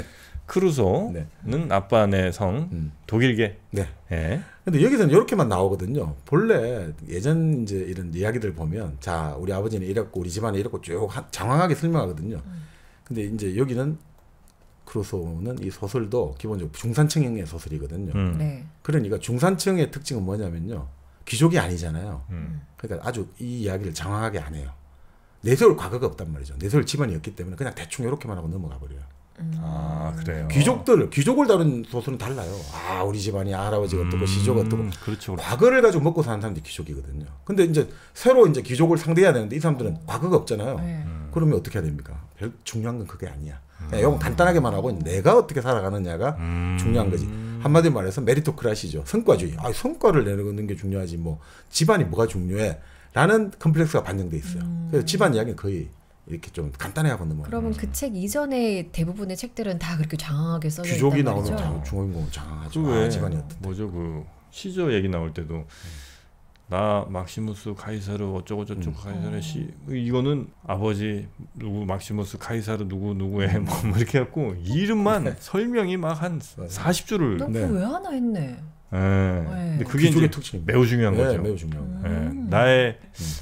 크루소는 네. 아빠네 성 음. 독일계. 네. 예. 근데 여기서는 이렇게만 나오거든요. 본래 예전 이제 이런 이야기들 보면 자 우리 아버지는 이랬고 우리 집안에 이랬고 쭉 장황하게 설명하거든요. 음. 근데 이제 여기는 크루소는 이 소설도 기본적으로 중산층의 소설이거든요. 음. 네. 그러니까 중산층의 특징은 뭐냐면요. 귀족이 아니잖아요. 음. 그러니까 아주 이 이야기를 장황하게 안 해요. 내세울 과거가 없단 말이죠. 내세울 집안이 없기 때문에 그냥 대충 이렇게만 하고 넘어가 버려요. 음. 아 그래요. 귀족들, 귀족을 다룬 소설은 달라요. 아 우리 집안이 할아버지가 어떻고 음. 시조가 어떻고 그렇죠, 그렇죠. 과거를 가지고 먹고 사는 사람들이 귀족이거든요. 근데 이제 새로 이제 귀족을 상대해야 되는데 이 사람들은 음. 과거가 없잖아요. 네. 그러면 어떻게 해야 됩니까? 별 중요한 건 그게 아니야. 이건 음. 간단하게만 하고 내가 어떻게 살아가느냐가 음. 중요한 거지. 한마디 말해서 메리토크라시죠. 성과주의. 아, 성과를 내는 게 중요하지 뭐 집안이 뭐가 중요해 라는 컴플렉스가 반영돼 있어요. 음. 그래서 집안 이야기는 거의 이렇게 좀 간단해야 보는 거예요. 그러면 그 책 이전에 대부분의 책들은 다 그렇게 장황하게 써져 있단 말이죠. 귀족이 나오면 중앙인공 장황하죠. 아, 집안이 어떤데. 뭐죠 그 시조 얘기 나올 때도 음. 나 막시무스 카이사르 어쩌고저쩌고 음. 카이사르 씨 이거는 아버지 누구 막시무스 카이사르 누구 누구의 뭐 이렇게 해갖고 이름만 설명이 막 한 사십 줄을 너 그거 왜 하나 했네. 예. 네. 근데 그게 이제 매우 중요한 네, 거죠. 매우 중요한. 음. 네. 나의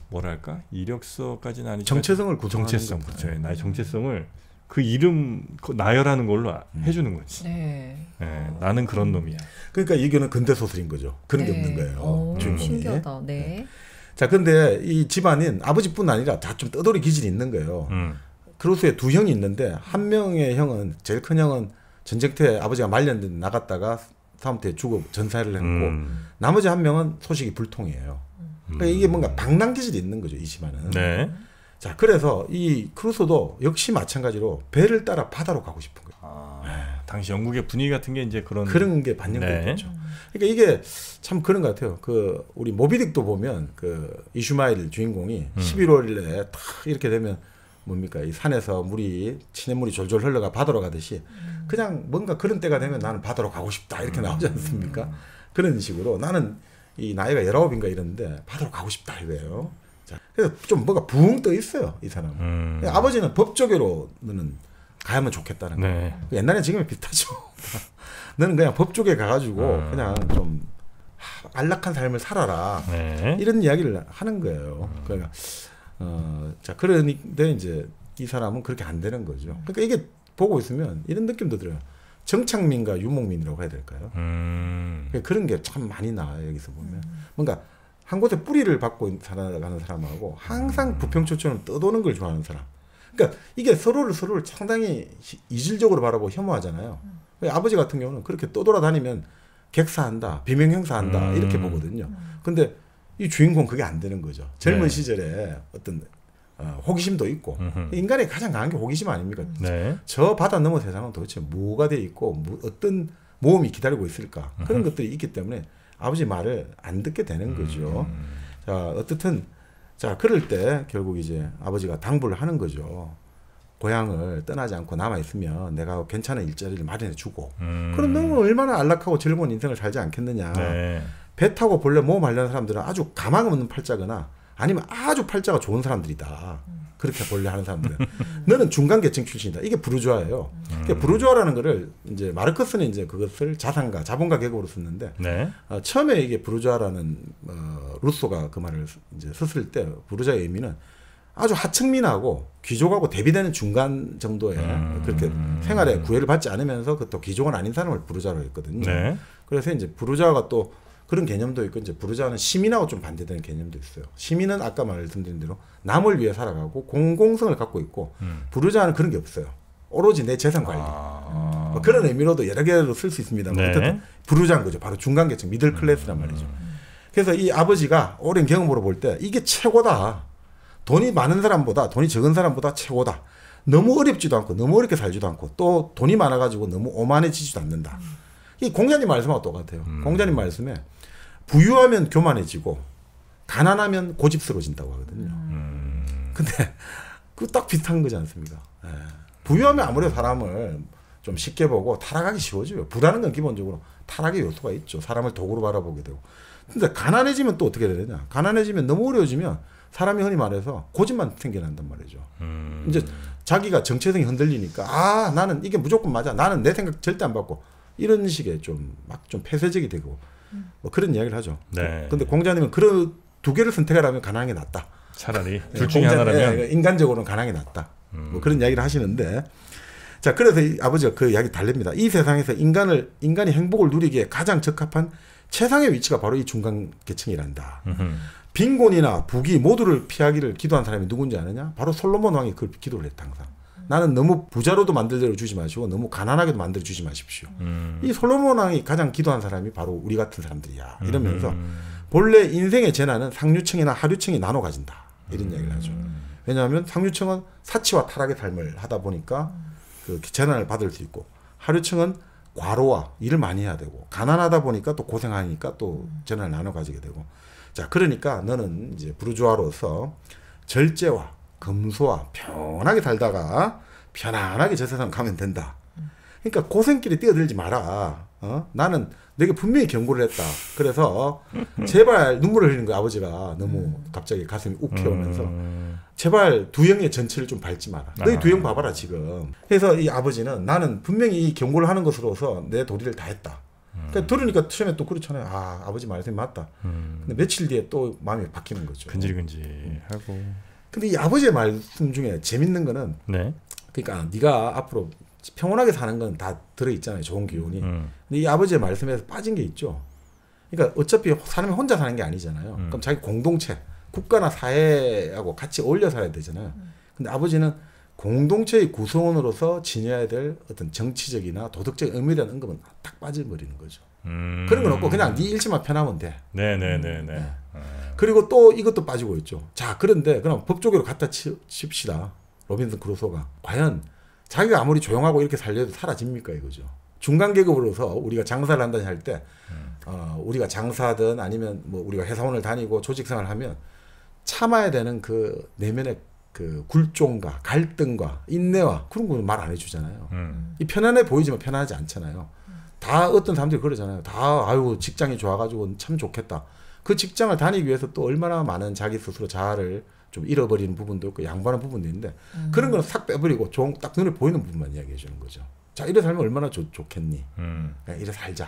뭐랄까 이력서까지는 아니지만 정체성을 구성하는 정체성 그렇죠. 네. 나의 정체성을 그 이름 나열하는 걸로 음. 해주는 거지. 네. 네. 나는 그런 놈이야. 그러니까 이거는 근대 소설인 거죠. 그런 네. 게 없는 거예요. 오, 신기하다. 네. 네. 자, 근데 이 집안인 아버지뿐 아니라 다 좀 떠돌이 기질이 있는 거예요. 음. 크루소에 두 형이 있는데 한 명의 형은 제일 큰 형은 전쟁터에 아버지가 말년에 나갔다가 사암터에 죽어 전사를 했고 음. 나머지 한 명은 소식이 불통이에요. 그러니까 음. 이게 뭔가 방랑 기질이 있는 거죠. 이 집안은. 네. 자, 그래서 이 크루소도 역시 마찬가지로 배를 따라 바다로 가고 싶은 거예요. 아, 네. 당시 영국의 분위기 같은 게 이제 그런 그런 게 반영된 네. 거죠. 그러니까 이게 참 그런 것 같아요. 그 우리 모비딕도 보면 그 이슈마일 주인공이 음. 십일월에 딱 이렇게 되면 뭡니까 이 산에서 물이 시냇물이 졸졸 흘러가 바다로 가듯이 음. 그냥 뭔가 그런 때가 되면 나는 바다로 가고 싶다 이렇게 나오지 않습니까? 음. 그런 식으로 나는 이 나이가 열아홉인가 이랬는데 바다로 가고 싶다 이래요. 그래서 좀 뭐가 붕 떠 있어요 이 사람은. 음. 아버지는 법조계로 너는 가야만 좋겠다는 네. 거. 옛날에 지금이 비슷하죠. 너는 그냥 법조계 가가지고 음. 그냥 좀 안락한 삶을 살아라. 네. 이런 이야기를 하는 거예요. 음. 그러니까 어, 자 그런데 이제 이 사람은 그렇게 안 되는 거죠. 그러니까 이게 보고 있으면 이런 느낌도 들어요. 정착민과 유목민이라고 해야 될까요? 음. 그러니까 그런 게 참 많이 나와요 여기서 보면. 음. 뭔가 한 곳에 뿌리를 박고 살아가는 사람하고 항상 부평초처럼 떠도는 걸 좋아하는 사람. 그러니까 이게 서로를 서로를 상당히 이질적으로 바라보고 혐오하잖아요. 음. 아버지 같은 경우는 그렇게 떠돌아다니면 객사한다, 비명형사한다 음. 이렇게 보거든요. 음. 근데 이 주인공 그게 안 되는 거죠. 젊은 네. 시절에 어떤 어, 호기심도 있고 음흠. 인간의 가장 강한 게 호기심 아닙니까? 네. 저 바다 넘어 세상은 도대체 뭐가 돼 있고 뭐, 어떤 모험이 기다리고 있을까? 음흠. 그런 것들이 있기 때문에 아버지 말을 안 듣게 되는 거죠. 음. 자, 어쨌든 자 그럴 때 결국 이제 아버지가 당부를 하는 거죠. 고향을 떠나지 않고 남아 있으면 내가 괜찮은 일자리를 마련해 주고 음. 그럼 너는 얼마나 안락하고 즐거운 인생을 살지 않겠느냐. 네. 배 타고 본래 모험하려는 사람들은 아주 가망 없는 팔자거나 아니면 아주 팔자가 좋은 사람들이다. 음. 그렇게 본래 하는 사람들은 너는 중간 계층 출신이다. 이게 부르주아예요. 음. 그러니까 부르주아라는 거를 이제 마르크스는 이제 그것을 자산가, 자본가 계급으로 썼는데 네. 어, 처음에 이게 부르주아라는 어, 루소가 그 말을 이제 썼을 때 부르주아의 의미는 아주 하층민하고 귀족하고 대비되는 중간 정도의 음. 그렇게 생활에 구애를 받지 않으면서 그 또 귀족은 아닌 사람을 부르주아로 했거든요. 네. 그래서 이제 부르주아가 또 그런 개념도 있고 이제 부르주아는 시민하고 좀 반대되는 개념도 있어요. 시민은 아까 말씀드린 대로 남을 위해 살아가고 공공성을 갖고 있고 음. 부르주아는 그런 게 없어요. 오로지 내 재산 관리. 아. 뭐 그런 의미로도 여러 개로 쓸 수 있습니다만 네. 어쨌든 부르주아인 거죠. 바로 중간계층 미들 클래스란 말이죠. 음. 그래서 이 아버지가 오랜 경험으로 볼 때 이게 최고다. 돈이 많은 사람보다 돈이 적은 사람보다 최고다. 너무 어렵지도 않고 너무 어렵게 살지도 않고 또 돈이 많아가지고 너무 오만해지지도 않는다. 음. 이 공자님 말씀하고 똑같아요. 음. 공자님 말씀에 부유하면 교만해지고 가난하면 고집스러워진다고 하거든요. 음. 근데 그 딱 비슷한 거지 않습니까? 예. 부유하면 아무래도 사람을 좀 쉽게 보고 타락하기 쉬워져요. 부라는 건 기본적으로 타락의 요소가 있죠. 사람을 도구로 바라보게 되고. 근데 가난해지면 또 어떻게 되느냐. 가난해지면 너무 어려워지면 사람이 흔히 말해서 고집만 생겨난단 말이죠. 음. 이제 자기가 정체성이 흔들리니까 아 나는 이게 무조건 맞아. 나는 내 생각 절대 안 받고 이런 식의 좀 막 좀 폐쇄적이 되고 뭐 그런 이야기를 하죠. 네. 근데 공자님은 그런 두 개를 선택하라면 가난한 게 낫다. 차라리 둘 중에 하나라면 인간적으로는 가난한 게 낫다. 음. 뭐 그런 이야기를 하시는데 자 그래서 이 아버지가 그 이야기 달립니다. 이 세상에서 인간을 인간이 행복을 누리기에 가장 적합한 최상의 위치가 바로 이 중간 계층이란다. 음흠. 빈곤이나 부귀 모두를 피하기를 기도한 사람이 누군지 아느냐? 바로 솔로몬 왕이 그 기도를 했다 항상. 음. 나는 너무 부자로도 만들어 주지 마시고 너무 가난하게도 만들어 주지 마십시오. 음. 이 솔로몬 왕이 가장 기도한 사람이 바로 우리 같은 사람들이야. 이러면서 음. 본래 인생의 재난은 상류층이나 하류층이 나눠 가진다. 이런 음. 이야기를 하죠. 왜냐하면 상류층은 사치와 타락의 삶을 하다 보니까 음. 그 재난을 받을 수 있고 하류층은 과로와 일을 많이 해야 되고 가난하다 보니까 또 고생하니까 또 재난을 나눠 가지게 되고 자 그러니까 너는 이제 부르주아로서 절제와 검소와 편하게 살다가 편안하게 저 세상 가면 된다. 그러니까 고생길에 뛰어들지 마라. 어? 나는 내게 분명히 경고를 했다. 그래서 제발 눈물을 흘리는 거야. 아버지가 너무 갑자기 가슴이 욱해오면서 제발 두 형의 전체를 좀 밟지 마라. 너희 아. 두 형 봐봐라 지금. 그래서 이 아버지는 나는 분명히 이 경고를 하는 것으로서 내 도리를 다 했다. 그러니까 들으니까 처음에 또 그렇잖아요. 아 아버지 말씀이 맞다. 음. 근데 며칠 뒤에 또 마음이 바뀌는 거죠. 근질근질하고. 근데 이 아버지의 말씀 중에 재밌는 거는 네. 그러니까 네가 앞으로 평온하게 사는 건 다 들어있잖아요. 좋은 기운이. 음. 근데 이 아버지의 말씀에서 빠진 게 있죠. 그러니까 어차피 사람이 혼자 사는 게 아니잖아요. 음. 그럼 자기 공동체. 국가나 사회하고 같이 어울려 살아야 되잖아요. 근데 아버지는 공동체의 구성원으로서 지녀야 될 어떤 정치적이나 도덕적인 의미라는 언급은 딱 빠져버리는 거죠. 음. 그런 건 없고 그냥 네 일치만 편하면 돼. 네네네네. 네. 아. 그리고 또 이것도 빠지고 있죠. 자 그런데 그럼 법조계로 갖다 치, 칩시다. 로빈슨 크루소가. 과연 자기가 아무리 조용하고 이렇게 살려도 사라집니까 이거죠. 중간 계급으로서 우리가 장사를 한다니 할 때 음. 어, 우리가 장사든 아니면 뭐 우리가 회사원을 다니고 조직생활을 하면 참아야 되는 그 내면의 그 굴종과 갈등과 인내와 그런 걸 말 안 해주잖아요. 음. 이 편안해 보이지만 편안하지 않잖아요. 음. 다 어떤 사람들이 그러잖아요. 다 아유 직장이 좋아가지고 참 좋겠다. 그 직장을 다니기 위해서 또 얼마나 많은 자기 스스로 자아를 좀 잃어버리는 부분도 있고 양보하는 부분도 있는데 음. 그런 건 싹 빼버리고 좀 딱 눈에 보이는 부분만 이야기해 주는 거죠. 자 이래 살면 얼마나 좋, 좋겠니. 음. 이래 살자.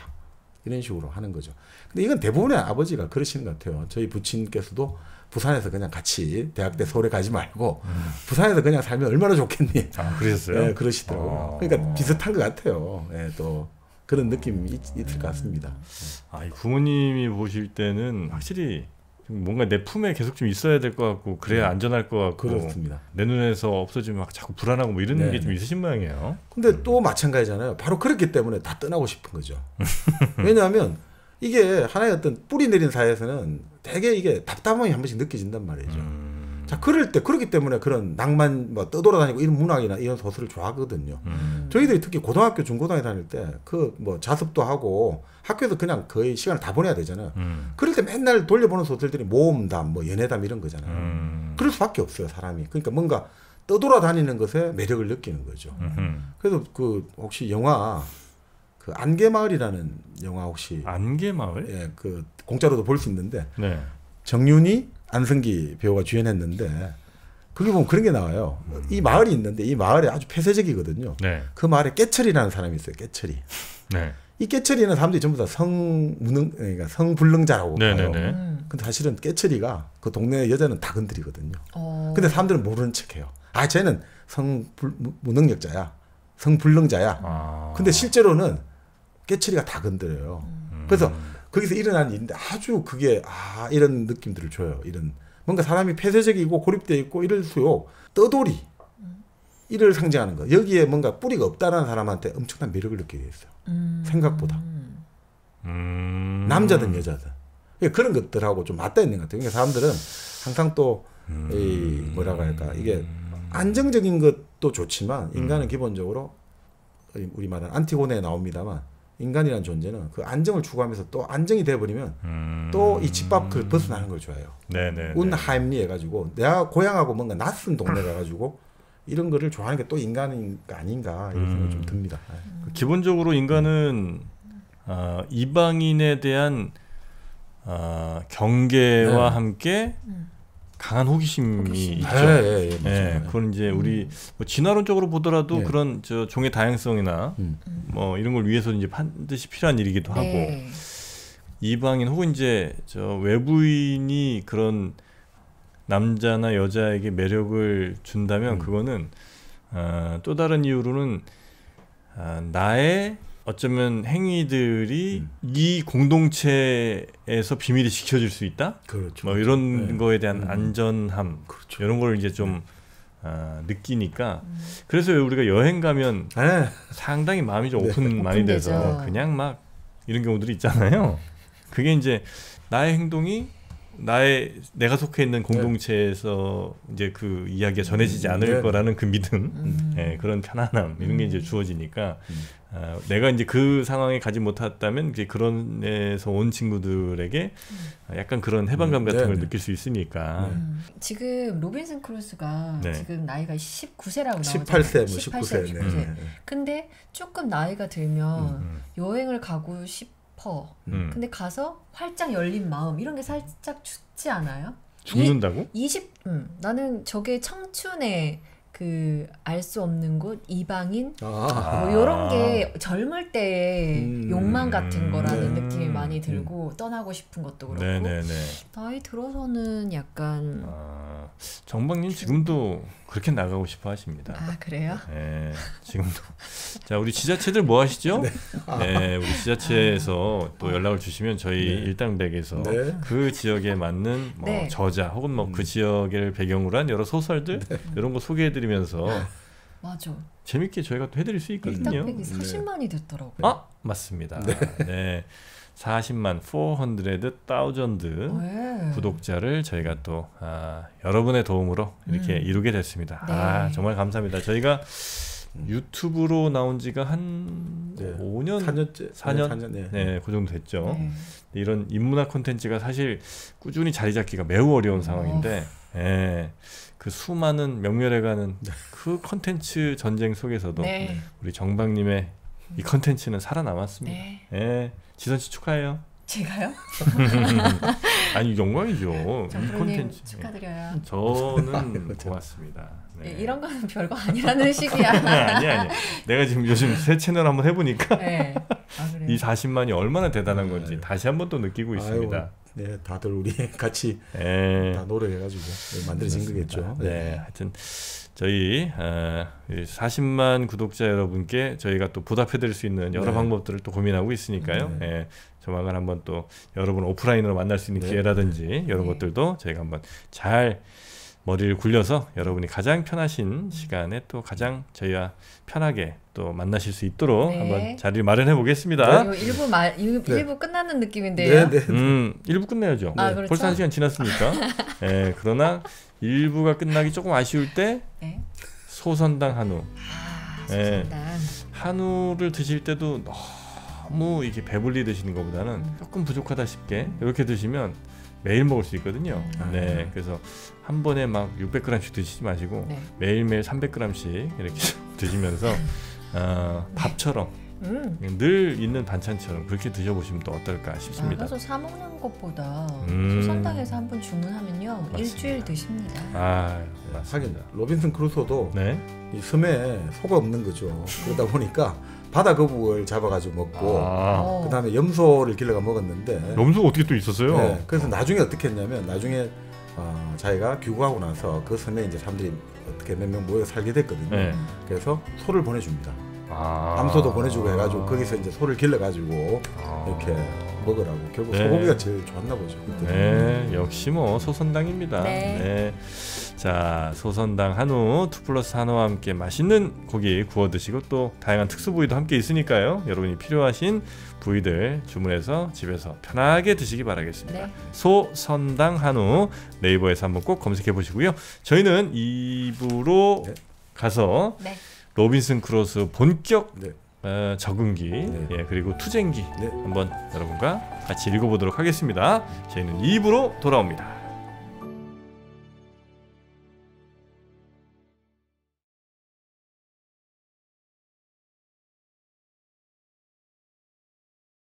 이런 식으로 하는 거죠. 근데 이건 대부분의 아버지가 그러시는 것 같아요. 저희 부친께서도 부산에서 그냥 같이 대학 때 서울에 가지 말고 음. 부산에서 그냥 살면 얼마나 좋겠니. 아, 그러셨어요? 네, 그러시더라고요. 아. 그러니까 비슷한 것 같아요. 네, 또 그런 느낌이 있, 있을 것 같습니다. 아, 이 부모님이 보실 때는 확실히 뭔가 내 품에 계속 좀 있어야 될 것 같고 그래야 네. 안전할 것 같고 그렇습니다. 내 눈에서 없어지면 막 자꾸 불안하고 뭐 이런 네. 게 좀 있으신 모양이에요. 근데 음. 또 마찬가지잖아요. 바로 그렇기 때문에 다 떠나고 싶은 거죠. 왜냐하면 이게 하나의 어떤 뿌리 내린 사회에서는 되게 이게 답답함이 한 번씩 느껴진단 말이죠. 음. 자 그럴 때 그렇기 때문에 그런 낭만 뭐 떠돌아다니고 이런 문학이나 이런 소설을 좋아하거든요. 음. 저희들이 특히 고등학교 중고등학교 다닐 때 그 뭐 자습도 하고 학교에서 그냥 거의 시간을 다 보내야 되잖아요. 음. 그럴 때 맨날 돌려보는 소설들이 모험담 뭐 연애담 이런 거잖아요. 음. 그럴 수밖에 없어요 사람이. 그러니까 뭔가 떠돌아다니는 것에 매력을 느끼는 거죠. 음. 그래서 그 혹시 영화 그 안개마을이라는 영화 혹시 안개마을? 예, 그 공짜로도 볼 수 있는데 네. 정윤이 안성기 배우가 주연했는데 그게 보면 그런 게 나와요. 음. 이 마을이 있는데 이 마을이 아주 폐쇄적이거든요. 네. 그 마을에 깨철이라는 사람이 있어요. 깨철이. 네. 이 깨철이는 사람들이 전부 다 성무능 그러니까 성불능자라고 봐요. 네, 네, 네. 근데 사실은 깨철이가 그 동네 여자는 다 건드리거든요. 오. 근데 사람들은 모르는 척해요. 아, 쟤는 성무능력자야, 성불능자야. 아. 근데 실제로는 깨철이가 다 건드려요. 음. 그래서 거기서 일어난 일인데 아주 그게 아 이런 느낌들을 줘요. 이런 뭔가 사람이 폐쇄적이고 고립되어 있고 이럴수록 떠돌이 이를 상징하는 거. 여기에 뭔가 뿌리가 없다는 사람한테 엄청난 매력을 느끼게 됐어요. 음. 생각보다. 음. 남자든 여자든. 그런 것들하고 좀 맞닿아 있는 것 같아요. 그러니까 사람들은 항상 또 음. 이 뭐라고 할까 이게 안정적인 것도 좋지만 인간은 음. 기본적으로 우리 말하는 안티고네에 나옵니다만 인간이란 존재는 그 안정을 추구하면서 또 안정이 돼버리면 음. 또 이 집 밖을 벗어나는 걸 좋아해요. 네네. 운하임리 해가지고 내가 고향하고 뭔가 낯선 동네 가가지고 이런 거를 좋아하는 게 또 인간인 거 아닌가 이런 생각이 음. 좀 듭니다. 기본적으로 인간은 음. 어, 이방인에 대한 어, 경계와 네. 함께 음. 강한 호기심이 호기심. 있죠. 네, 예, 예, 예, 그건 이제 우리 뭐 진화론적으로 보더라도 네. 그런 저 종의 다양성이나 음. 뭐 이런 걸 위해서 이제 반드시 필요한 일이기도 하고 네. 이방인 혹은 이제 저 외부인이 그런 남자나 여자에게 매력을 준다면 음. 그거는 어, 또 다른 이유로는 어, 나의 어쩌면 행위들이 음. 이 공동체에서 비밀이 지켜질 수 있다. 그렇죠. 뭐 이런 네. 거에 대한 음. 안전함, 그렇죠. 이런 걸 이제 좀 네. 어, 느끼니까 음. 그래서 우리가 여행 가면 네. 상당히 마음이 좀 오픈 네. 많이 오픈되죠. 돼서 그냥 막 이런 경우들이 있잖아요. 그게 이제 나의 행동이 나의 내가 속해 있는 공동체에서 네. 이제 그 이야기가 전해지지 않을 네. 거라는 그 믿음, 음. 예, 그런 편안함 이런 게 이제 주어지니까 음. 어, 내가 이제 그 상황에 가지 못했다면 이제 그런 데서 온 친구들에게 약간 그런 해방감 음. 같은 네, 걸 네. 느낄 수 있으니까 음. 지금 로빈슨 크루소가 네. 지금 나이가 십구 세라고 나오잖아요. 십팔 세, 십구 세. 네. 네. 근데 조금 나이가 들면 음. 여행을 가고 싶 음. 근데 가서 활짝 열린 마음 이런 게 살짝 죽지 않아요? 죽는다고? 이십 음, 나는 저게 청춘의 그 알 수 없는 곳 이방인 아 뭐 이런 게 젊을 때의 음 욕망 같은 거라는 네. 느낌이 많이 들고 음. 떠나고 싶은 것도 그렇고 네네네. 나이 들어서는 약간 아, 정박님 지금도 그렇게 나가고 싶어 하십니다. 아 그래요? 네 지금도 자 우리 지자체들 뭐 하시죠? 네, 네 우리 지자체에서 아. 또 연락을 주시면 저희 네. 일당백에서 네. 그 지역에 맞는 뭐 네. 저자 혹은 뭐 그 지역을 배경으로 한 여러 소설들 네. 이런 거 소개해드리면서 맞아. 재밌게 저희가 또 해드릴 수 있거든요. 일당백이 사십만이 됐더라고요. 아 맞습니다. 네. 네. 사십만 사백, 사천 구독자를 저희가 또 아, 여러분의 도움으로 이렇게 음. 이루게 됐습니다. 네. 아 정말 감사합니다. 저희가 유튜브로 나온 지가 한 네. 오 년, 사 년째, 사 년, 사 년 네. 네, 그 정도 됐죠. 네. 이런 인문학 콘텐츠가 사실 꾸준히 자리 잡기가 매우 어려운 오. 상황인데 예, 그 수많은 명멸해가는 그 콘텐츠 전쟁 속에서도 네. 우리 정박님의 이 컨텐츠는 살아남았습니다. 네. 예, 지선 씨 축하해요. 제가요? 아니 영광이죠. 정프로님 축하드려요. 저는 고맙습니다. 네. 이런 거는 별거 아니라는 식이야. 아니 아니. 내가 지금 요즘 새 채널 한번 해보니까 네. 아, 그래요? 이 사십만이 얼마나 대단한 건지 다시 한번 또 느끼고 있습니다. 아유. 네, 다들 우리 같이 네. 다 노력해가지고 네, 만들어진 거겠죠. 네. 네, 하여튼 저희 어, 사십만 구독자 여러분께 저희가 또 보답해드릴 수 있는 여러 네. 방법들을 또 고민하고 있으니까요. 네. 네, 조만간 한번 또 여러분 오프라인으로 만날 수 있는 네. 기회라든지 네. 이런 네. 것들도 저희가 한번 잘 머리를 굴려서 여러분이 가장 편하신 시간에 또 가장 저희와 편하게 또 만나실 수 있도록 네. 한번 자리를 마련해 보겠습니다. 네, 일부 말 일부 네. 끝나는 느낌인데요. 네, 네. 음, 일부 끝내야죠. 아, 그렇죠? 벌써 한 시간 지났으니까. 네, 그러나 일부가 끝나기 조금 아쉬울 때 네. 소선당 한우. 아, 소선당. 네, 한우를 드실 때도 너무 이게 배불리 드시는 것보다는 음. 조금 부족하다 싶게 이렇게 드시면 매일 먹을 수 있거든요. 아, 네, 네, 그래서 한 번에 막 육백 그램씩 드시지 마시고 네. 매일매일 삼백 그램씩 이렇게 드시면서 어, 네. 밥처럼 음. 늘 있는 반찬처럼 그렇게 드셔보시면 또 어떨까 싶습니다. 나가서 사 먹는 것보다 음. 소선당에서 한 번 주문하면요 맞습니다. 일주일 드십니다. 아, 하긴 로빈슨 크루소도 네? 이 섬에 소가 없는 거죠. 그러다 보니까 바다 거북을 잡아가지고 먹고 아. 그 다음에 염소를 길러가 먹었는데 염소가 어떻게 또 있었어요? 네, 그래서 나중에 어떻게 했냐면 나중에 어, 자기가 귀국하고 나서 그 섬에 이제 사람들이 어떻게 몇 명 모여 살게 됐거든요. 네. 그래서 소를 보내줍니다. 아. 암소도 보내주고 해가지고 거기서 이제 소를 길러가지고 아. 이렇게 먹으라고. 결국 네. 소고기가 제일 좋았나 보죠. 네, 음. 역시 뭐 소선당입니다. 네. 네. 자, 소선당 한우 투 플러스 한우와 함께 맛있는 고기 구워 드시고 또 다양한 특수 부위도 함께 있으니까요. 여러분이 필요하신 부위들 주문해서 집에서 편하게 드시기 바라겠습니다. 네. 소선당 한우 네이버에서 한번 꼭 검색해 보시고요. 저희는 이 부로 네. 가서 네. 로빈슨 크루소 본격 네. 어, 적응기 네. 예, 그리고 투쟁기 네. 한번 여러분과 같이 읽어보도록 하겠습니다. 저희는 이 부로 돌아옵니다.